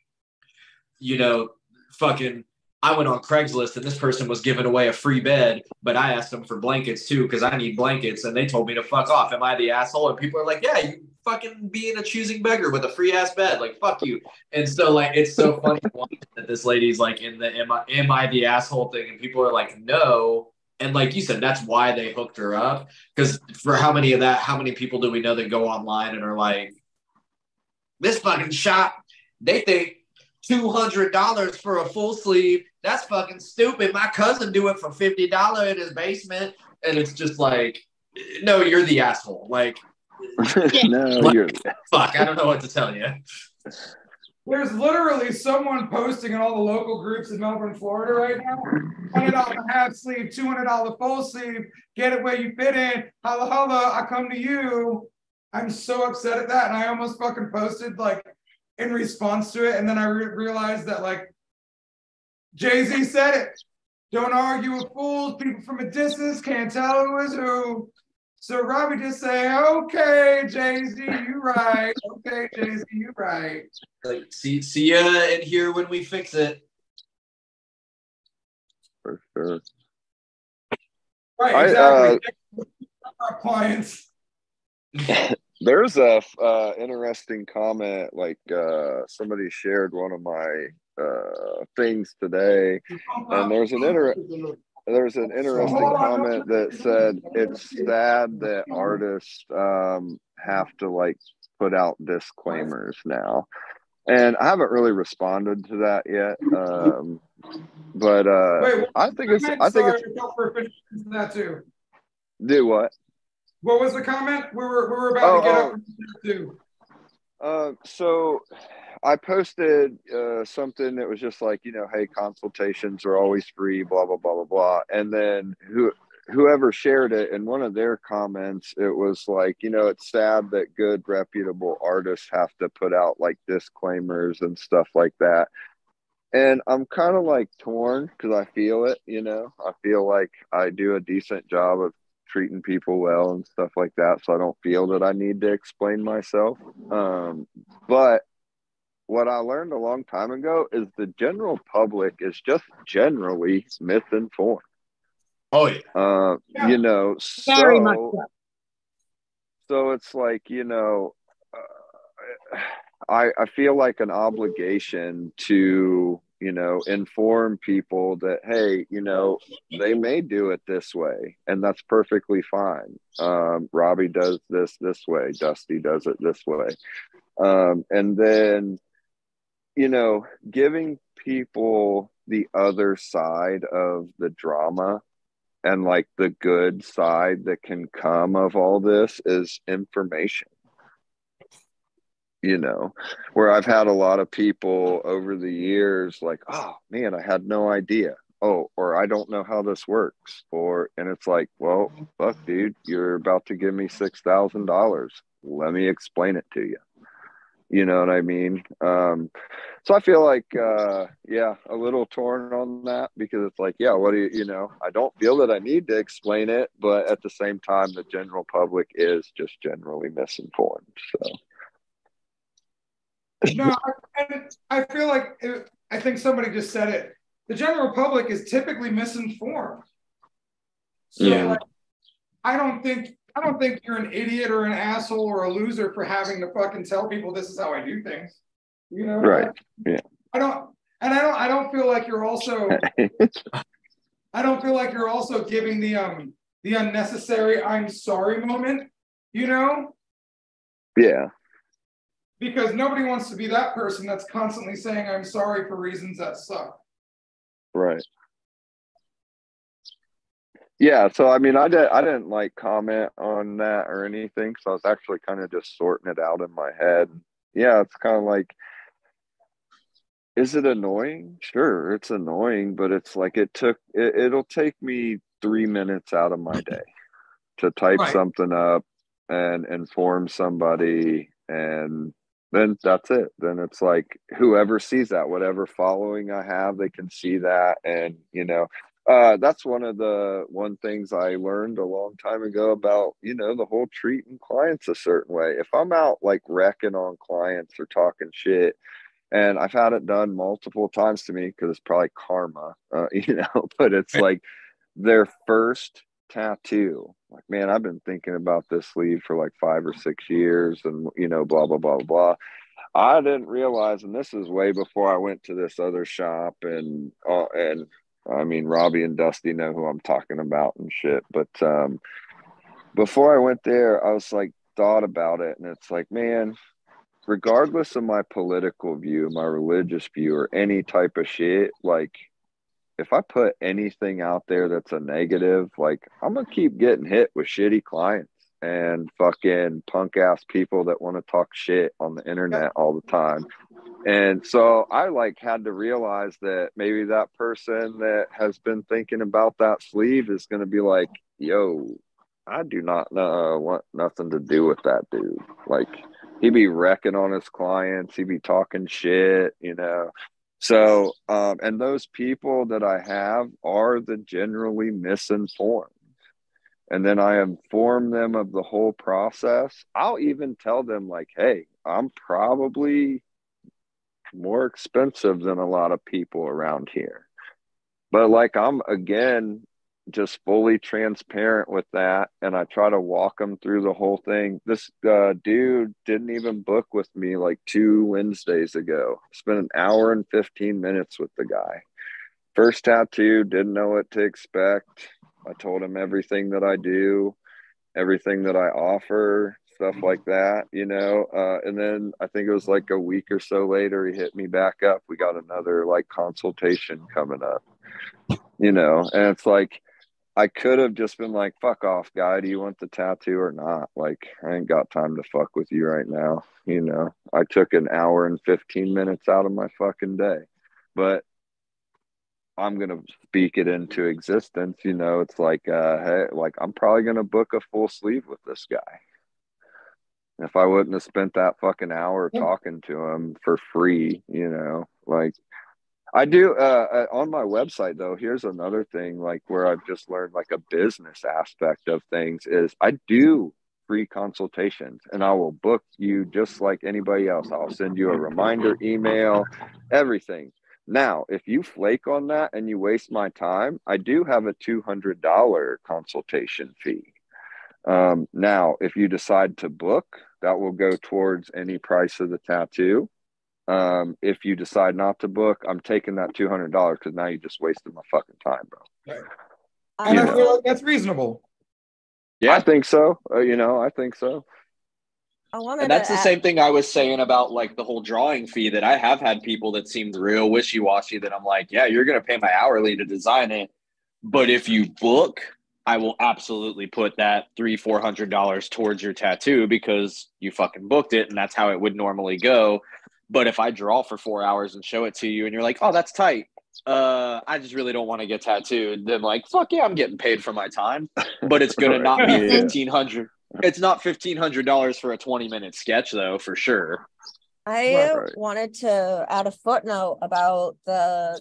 you know, fucking, I went on Craigslist and this person was giving away a free bed, but I asked them for blankets too because I need blankets, and they told me to fuck off. Am I the asshole? And people are like, yeah, you fucking being a choosing beggar with a free ass bed. Like, fuck you. And so, like, it's so funny that this lady's like in the am I the asshole thing, and people are like, no. And like you said, that's why they hooked her up, because for how many people do we know that go online and are like, this fucking shop, they think $200 for a full sleeve. That's fucking stupid. My cousin do it for $50 in his basement. And it's just like, no, you're the asshole. Like, no, like, you're the fuck. I don't know what to tell you. There's literally someone posting in all the local groups in Melbourne, Florida right now. $100 half sleeve, $200 full sleeve. Get it where you fit in. Holla, holla, I come to you. I'm so upset at that. And I almost fucking posted like, in response to it, and then I realized that, like, Jay-Z said it, don't argue with fools, people from a distance can't tell who is who. So Robbie just say, okay, Jay-Z, you right. Okay, Jay-Z, you right. Like, see ya in here when we fix it. For sure. Right, exactly. Our clients. There's a interesting comment, like somebody shared one of my things today, and there's an interesting comment that said it's sad that artists have to like put out disclaimers now, and I haven't really responded to that yet, but wait, I think it's do what. What was the comment? We were about to get up from there too. So I posted something that was just like, you know, hey, consultations are always free, blah, blah, blah, blah, blah. And then whoever shared it, in one of their comments, it was like, you know, it's sad that good, reputable artists have to put out like disclaimers and stuff like that. And I'm kind of like torn because I feel it, you know, I feel like I do a decent job of treating people well and stuff like that. So I don't feel that I need to explain myself. But what I learned a long time ago is the general public is just generally misinformed. Oh, yeah. Yeah. You know, very much so. So it's like, you know, I feel like an obligation to, you know, inform people that, hey, you know, they may do it this way and that's perfectly fine. Robbie does this way. Dusty does it this way. And then, you know, giving people the other side of the drama and like the good side that can come of all this is information. You know, where I've had a lot of people over the years like, oh man, I had no idea. Oh, or I don't know how this works. Or, and it's like, well, fuck dude, you're about to give me $6,000. Let me explain it to you. You know what I mean? So I feel like, yeah, a little torn on that because it's like, yeah, what do you, you know, I don't feel that I need to explain it, but at the same time, the general public is just generally misinformed. So. No, and I feel like, I think somebody just said it. The general public is typically misinformed. So yeah. Like, I don't think you're an idiot or an asshole or a loser for having to fucking tell people this is how I do things. You know? Right. Yeah. I don't feel like you're also I don't feel like you're also giving the unnecessary I'm sorry moment, you know? Yeah. Because nobody wants to be that person that's constantly saying I'm sorry for reasons that suck. Right. Yeah, so I mean, I didn't like comment on that or anything, so I was actually kind of just sorting it out in my head. Yeah, it's kind of like, is it annoying? Sure, it's annoying, but it's like it'll take me 3 minutes out of my day to type something up and inform somebody, and then that's it. Then it's like whoever sees that, whatever following I have, they can see that, and you know. That's one things I learned a long time ago about, you know, the whole treating clients a certain way. If I'm out like wrecking on clients or talking shit, and I've had it done multiple times to me because it's probably karma, you know, but it's like their first tattoo. Like, man, I've been thinking about this sleeve for like 5 or 6 years and, you know, blah, blah, blah, blah. I didn't realize, and this is way before I went to this other shop and I mean, Robbie and Dusty know who I'm talking about and shit. But before I went there, I was like, thought about it. And it's like, man, regardless of my political view, my religious view, or any type of shit, like if I put anything out there that's a negative, like I'm going to keep getting hit with shitty clients and fucking punk ass people that want to talk shit on the internet all the time. And so I like had to realize that maybe that person that has been thinking about that sleeve is going to be like, yo, I do not want nothing to do with that dude. Like he be wrecking on his clients. He be talking shit, you know? So, and those people that I have are the generally misinformed. And then I inform them of the whole process. I'll even tell them like, hey, I'm probably more expensive than a lot of people around here, but like I'm again just fully transparent with that, and I try to walk them through the whole thing. This dude didn't even book with me like 2 Wednesdays ago. Spent an hour and 15 minutes with the guy. First tattoo, didn't know what to expect. I told him everything that I do, everything that I offer, stuff like that, you know, and then I think it was like a week or so later, he hit me back up. We got another like consultation coming up, you know, and it's like, I could have just been like, fuck off guy. Do you want the tattoo or not? Like, I ain't got time to fuck with you right now. You know, I took an hour and 15 minutes out of my fucking day, but I'm going to speak it into existence. You know, it's like, hey, like I'm probably going to book a full sleeve with this guy. If I wouldn't have spent that fucking hour talking to him for free, you know, like I do on my website though. Here's another thing, like where I've just learned like a business aspect of things is I do free consultations and I will book you just like anybody else. I'll send you a reminder email, everything. Now, if you flake on that and you waste my time, I do have a $200 consultation fee. Now, if you decide to book, that will go towards any price of the tattoo. If you decide not to book, I'm taking that $200 because now you just wasted my fucking time, bro. Right. And I feel like that's reasonable. Yeah, I think so. I think so. And that's the same thing I was saying about like the whole drawing fee that I have had people that seemed real wishy-washy that I'm like, yeah, you're going to pay my hourly to design it. But if you book, I will absolutely put that $300-$400 towards your tattoo because you fucking booked it and that's how it would normally go. But if I draw for 4 hours and show it to you and you're like, oh, that's tight. I just really don't want to get tattooed. Then like, fuck yeah, I'm getting paid for my time, but it's going to not be $1,500. It's not $1,500 for a 20-minute sketch, though, for sure. I wanted to add a footnote about the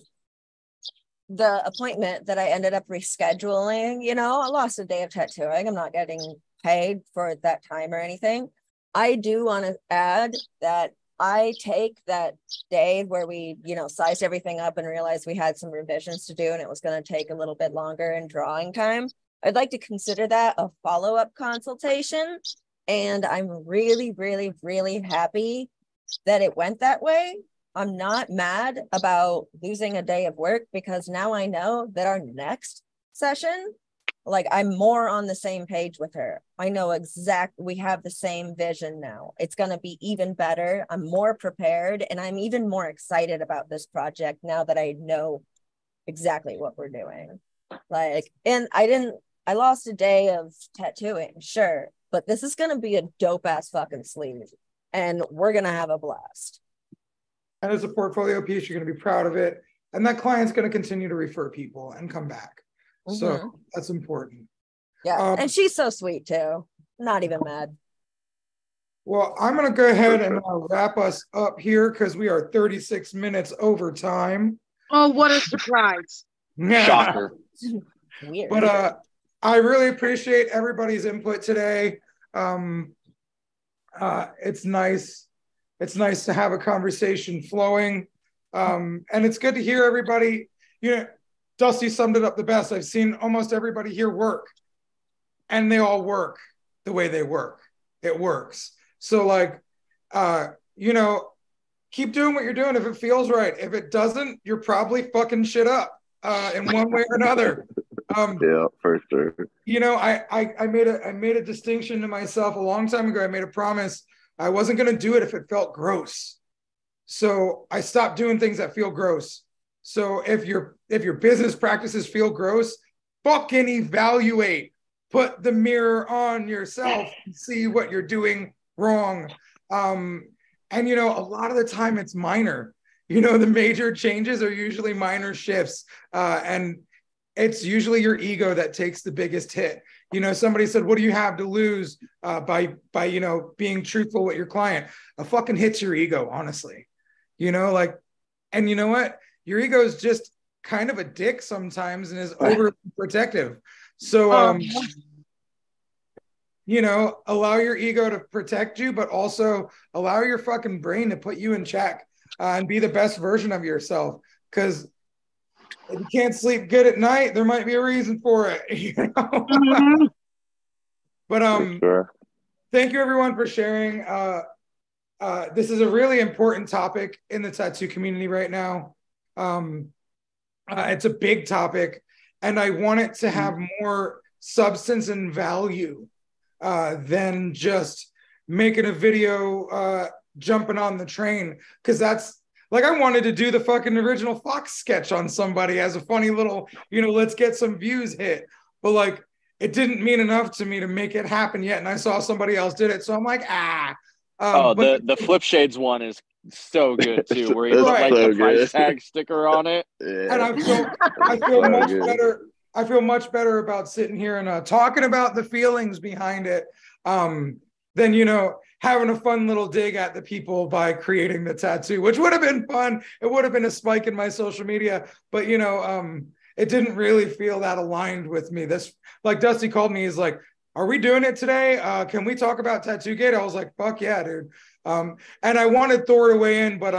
appointment that I ended up rescheduling. You know, I lost a day of tattooing. I'm not getting paid for that time or anything. I do want to add that I take that day where we, sized everything up and realized we had some revisions to do and it was going to take a little bit longer in drawing time. I'd like to consider that a follow-up consultation. And I'm really, really, really happy that it went that way. I'm not mad about losing a day of work because now I know that our next session, like I'm more on the same page with her. I know we have the same vision now. It's gonna be even better. I'm more prepared and I'm even more excited about this project now that I know exactly what we're doing. I lost a day of tattooing, sure, but this is gonna be a dope ass fucking sleeve and we're gonna have a blast. And as a portfolio piece, you're gonna be proud of it. And that client's gonna continue to refer people and come back. Mm-hmm. So that's important. Yeah, and she's so sweet too. Not even mad. Well, I'm gonna go ahead and wrap us up here because we are 36 minutes over time. Oh, what a surprise. Shocker. Weird. But I really appreciate everybody's input today. It's nice to have a conversation flowing, and it's good to hear everybody. Dusty summed it up the best. I've seen almost everybody here work, and they all work the way they work. It works. So keep doing what you're doing if it feels right. If it doesn't, you're probably fucking shit up. In one way or another. Yeah, for sure. I made a distinction to myself a long time ago. I made a promise. I wasn't going to do it if it felt gross. So I stopped doing things that feel gross. So if your business practices feel gross, fucking evaluate. Put the mirror on yourself and see what you're doing wrong. A lot of the time it's minor. The major changes are usually minor shifts. And it's usually your ego that takes the biggest hit. Somebody said, what do you have to lose by being truthful with your client? A fucking hits your ego, honestly. And you know what? Your ego is just kind of a dick sometimes and is overprotective. So, allow your ego to protect you, but also allow your fucking brain to put you in check. And be the best version of yourself, because if you can't sleep good at night, there might be a reason for it. Mm-hmm. But Thank you everyone for sharing. This is a really important topic in the tattoo community right now. It's a big topic, and I want it to have more substance and value than just making a video. Jumping on the train, because that's like I wanted to do the fucking original Fox sketch on somebody as a funny little let's get some views hit, but like it didn't mean enough to me to make it happen yet, and I saw somebody else did it, so I'm like the Flip Shades one is so good too, where you like the price tag sticker on it. Yeah. And I feel much better. I feel much better about sitting here and talking about the feelings behind it than having a fun little dig at the people by creating the tattoo, which would have been fun. It would have been a spike in my social media, but you know, it didn't really feel that aligned with me. This, like, Dusty called me, he's like, are we doing it today? Can we talk about TattooGate? I was like, fuck yeah, dude. And I wanted Thor to weigh in, but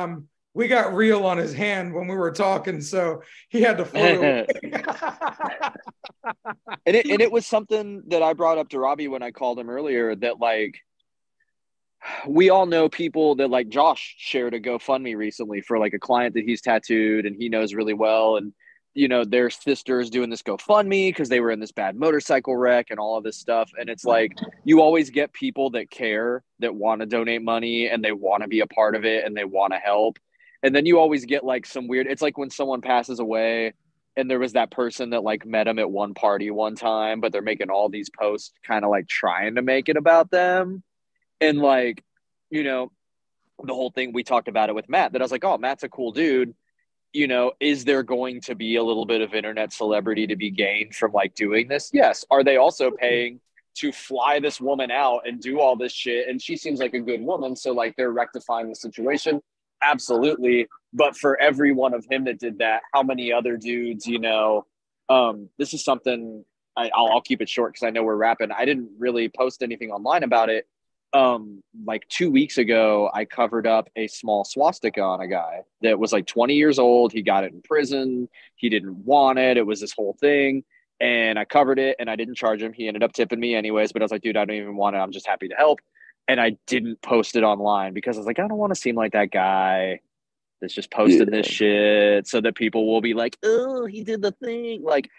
we got real on his hand when we were talking, so he had to float away. and it was something that I brought up to Robbie when I called him earlier, that like, we all know people that, like, Josh shared a GoFundMe recently for like a client that he's tattooed and he knows really well, and you know, their sister's doing this GoFundMe because they were in this bad motorcycle wreck and all of this stuff. And it's like, you always get people that care, that want to donate money and they want to be a part of it and they want to help. And then you always get like some weird, it's like when someone passes away and there was that person that like met them at one party one time, but they're making all these posts kind of like trying to make it about them. And like, you know, the whole thing, we talked about it with Matt, that I was like, oh, Matt's a cool dude. You know, is there going to be a little bit of internet celebrity to be gained from like doing this? Yes. Are they also paying to fly this woman out and do all this shit? And she seems like a good woman, so like they're rectifying the situation. Absolutely. But for every one of him that did that, how many other dudes, you know, this is something I'll keep it short because I know we're wrapping. I didn't really post anything online about it. Like 2 weeks ago, I covered up a small swastika on a guy that was like 20 years old. He got it in prison. He didn't want it. It was this whole thing. And I covered it and I didn't charge him. He ended up tipping me anyways, but I was like, dude, I don't even want it. I'm just happy to help. And I didn't post it online because I was like, I don't want to seem like that guy that's just posting this shit so that people will be like, oh, he did the thing. Like,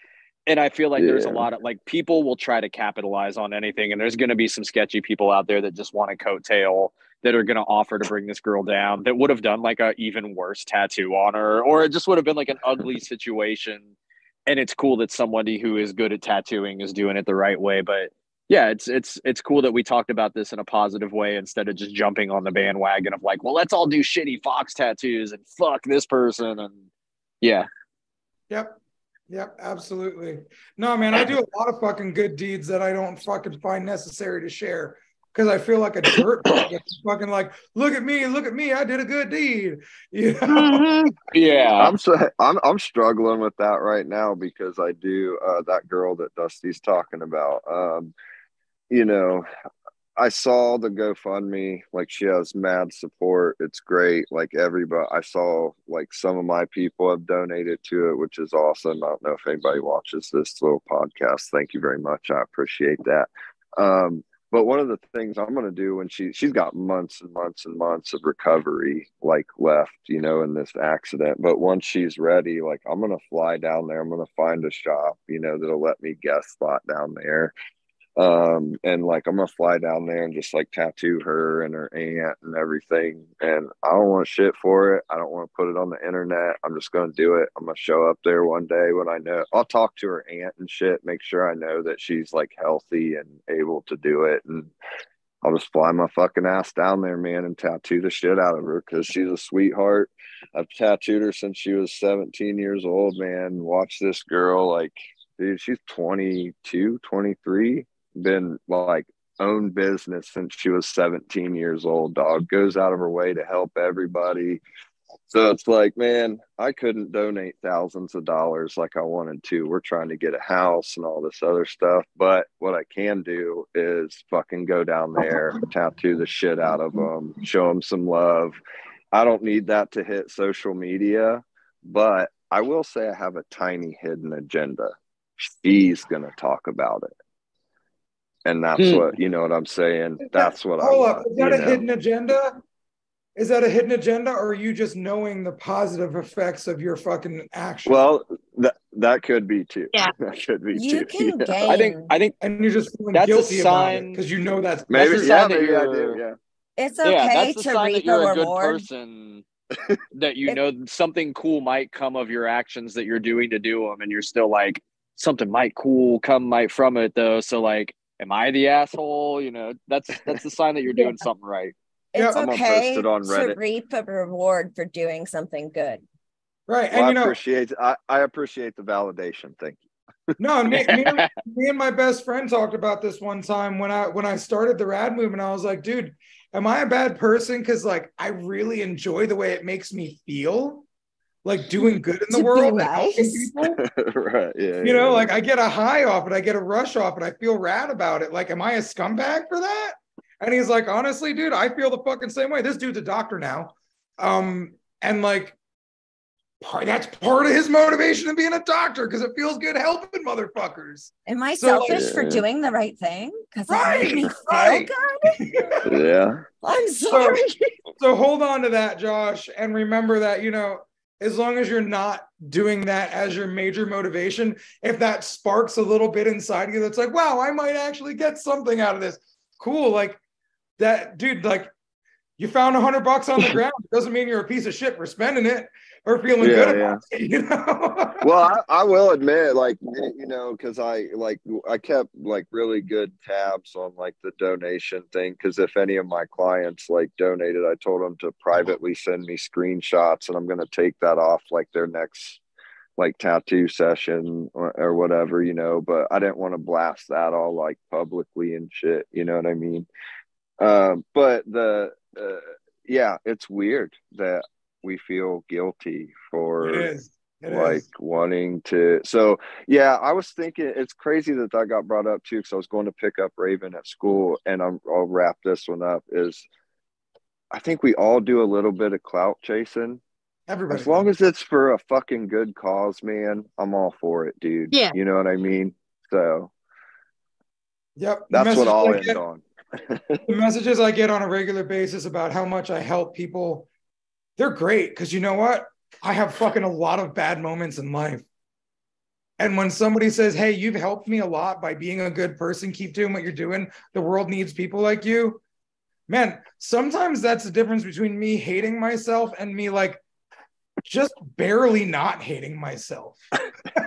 and I feel like there's a lot of like, people will try to capitalize on anything. And there's going to be some sketchy people out there that just want a coattail, that are going to offer to bring this girl down, that would have done like a even worse tattoo on her, or it just would have been like an ugly situation. And it's cool that somebody who is good at tattooing is doing it the right way. But yeah, it's cool that we talked about this in a positive way instead of just jumping on the bandwagon of like, well, let's all do shitty fox tattoos and fuck this person. And yeah. Yep. Yep, absolutely. No, man, I do a lot of fucking good deeds that I don't fucking find necessary to share because I feel like a dirtbag. Fucking like, look at me, I did a good deed. You know? Mm-hmm. Yeah, I'm struggling with that right now because I do that girl that Dusty's talking about. You know, I saw the GoFundMe, like she has mad support. It's great. Like everybody, I saw like some of my people have donated to it, which is awesome. I don't know if anybody watches this little podcast. Thank you very much. I appreciate that. But one of the things I'm going to do when she's got months and months and months of recovery, like left, you know, in this accident. But once she's ready, like I'm going to fly down there. I'm going to find a shop, you know, that'll let me guest spot down there. And like I'm gonna fly down there and just like tattoo her and her aunt and everything, and I don't want shit for it. I don't want to put it on the internet. I'm just gonna do it. I'm gonna show up there one day when I know. I'll talk to her aunt and shit, make sure I know that she's like healthy and able to do it, and I'll just fly my fucking ass down there, man, and tattoo the shit out of her because she's a sweetheart. I've tattooed her since she was 17 years old, man. Watch this girl, like, dude, she's 22 23 been like own business since she was 17 years old, dog. Goes out of her way to help everybody. So it's like, man, I couldn't donate thousands of dollars like I wanted to. We're trying to get a house and all this other stuff. But what I can do is fucking go down there, tattoo the shit out of them, show them some love. I don't need that to hit social media, but I will say I have a tiny hidden agenda. She's going to talk about it. And that's what, you know what I'm saying? That's what I want. Is that a hidden agenda? Is that a hidden agenda, or are you just knowing the positive effects of your fucking action? Well, that could be too. Yeah. That could be too. You can gain. I think and you're just feeling guilty about it because you know that's maybe. Yeah, maybe I do. Yeah. It's okay that's the sign that you're a good person. That you know something cool might come of your actions that you're doing to do them, and you're still like, something might come from it though. So like, am I the asshole? You know, that's the sign that you're doing something right. It's okay to reap a reward for doing something good. Right. Well, and you know, I appreciate the validation. Thank you. No, me and my best friend talked about this one time when I started the rad movement. I was like, dude, am I a bad person? Because like I really enjoy the way it makes me feel, like doing good in the world, nice. Right? Yeah, you know, like I get a high off it, I get a rush off it, I feel rad about it. Like, am I a scumbag for that? And he's like, honestly, dude, I feel the fucking same way. This dude's a doctor now, and like. That's part of his motivation of being a doctor, because it feels good helping motherfuckers. Am I selfish for doing the right thing? Because it made me feel good? Yeah. I'm sorry. So hold on to that, Josh, and remember that, you know, as long as you're not doing that as your major motivation, if that sparks a little bit inside you that's like, wow, I might actually get something out of this. Cool. Like that, dude, like you found $100 on the ground. It doesn't mean you're a piece of shit for spending it. Or feeling good about it, you know? Well, I will admit, like, you know, because I kept like really good tabs on like the donation thing, because if any of my clients like donated, I told them to privately send me screenshots, and I'm going to take that off like their next like tattoo session or whatever, you know. But I didn't want to blast that all like publicly and shit, you know what I mean? But the yeah, it's weird that we feel guilty for wanting to. So yeah, I was thinking, it's crazy that I got brought up too, because I was going to pick up Raven at school, and I'll wrap this one up, is I think we all do a little bit of clout chasing. Everybody, as long as it's for a fucking good cause, man, I'm all for it, dude. Yeah, you know what I mean? So yep, that's what I'll end on. The messages I get on a regular basis about how much I help people, they're great, because you know what? I have fucking a lot of bad moments in life. And when somebody says, hey, you've helped me a lot by being a good person, keep doing what you're doing, the world needs people like you. Man, sometimes that's the difference between me hating myself and me like just barely not hating myself.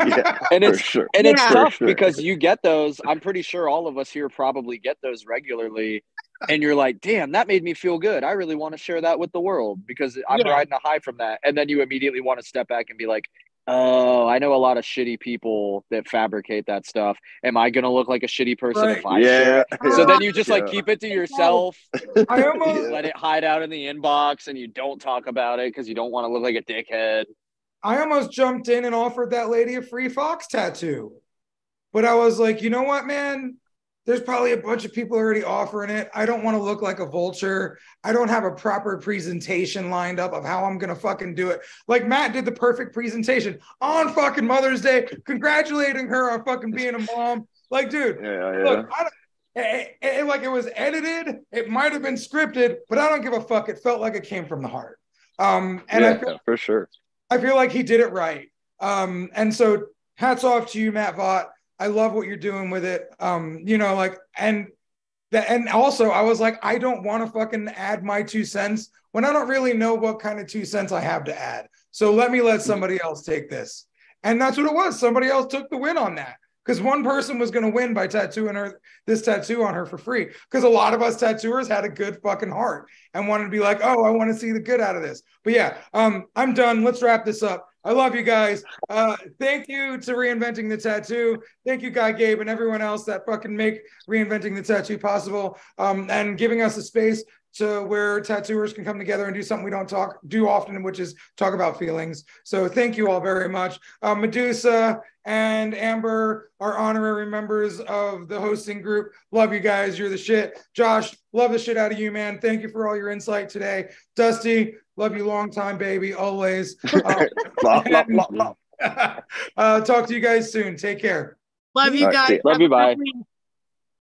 Yeah, and it's sure. And it's tough because you get those. I'm pretty sure all of us here probably get those regularly. And you're like, damn, that made me feel good. I really want to share that with the world, because I'm riding a high from that. And then you immediately want to step back and be like, oh, I know a lot of shitty people that fabricate that stuff. Am I going to look like a shitty person if I share it? Yeah. So then you just like keep it to yourself. I almost let it hide out in the inbox, and you don't talk about it because you don't want to look like a dickhead. I almost jumped in and offered that lady a free fox tattoo. But I was like, you know what, man? There's probably a bunch of people already offering it. I don't want to look like a vulture. I don't have a proper presentation lined up of how I'm going to fucking do it. Like Matt did the perfect presentation on fucking Mother's Day, congratulating her on fucking being a mom. Like, dude, look, I don't, like it was edited. It might've been scripted, but I don't give a fuck. It felt like it came from the heart. And I feel, for sure, I feel like he did it right. And so hats off to you, Matt Vaught. I love what you're doing with it. You know, like, and also I was like, I don't want to fucking add my 2 cents when I don't really know what kind of 2 cents I have to add. So let me let somebody else take this. And that's what it was. Somebody else took the win on that, because one person was going to win by tattooing her, this tattoo on her for free. Because a lot of us tattooers had a good fucking heart and wanted to be like, oh, I want to see the good out of this. But yeah, I'm done. Let's wrap this up. I love you guys. Thank you to Reinventing the Tattoo. Thank you, Guy, Gabe, and everyone else that fucking make Reinventing the Tattoo possible, and giving us a space to where tattooers can come together and do something we don't do often, which is talk about feelings. So thank you all very much. Medusa and Amber are honorary members of the hosting group. Love you guys. You're the shit. Josh, love the shit out of you, man. Thank you for all your insight today. Dusty, love you long time, baby, always. Talk to you guys soon. Take care. Love you guys. Love you, bye.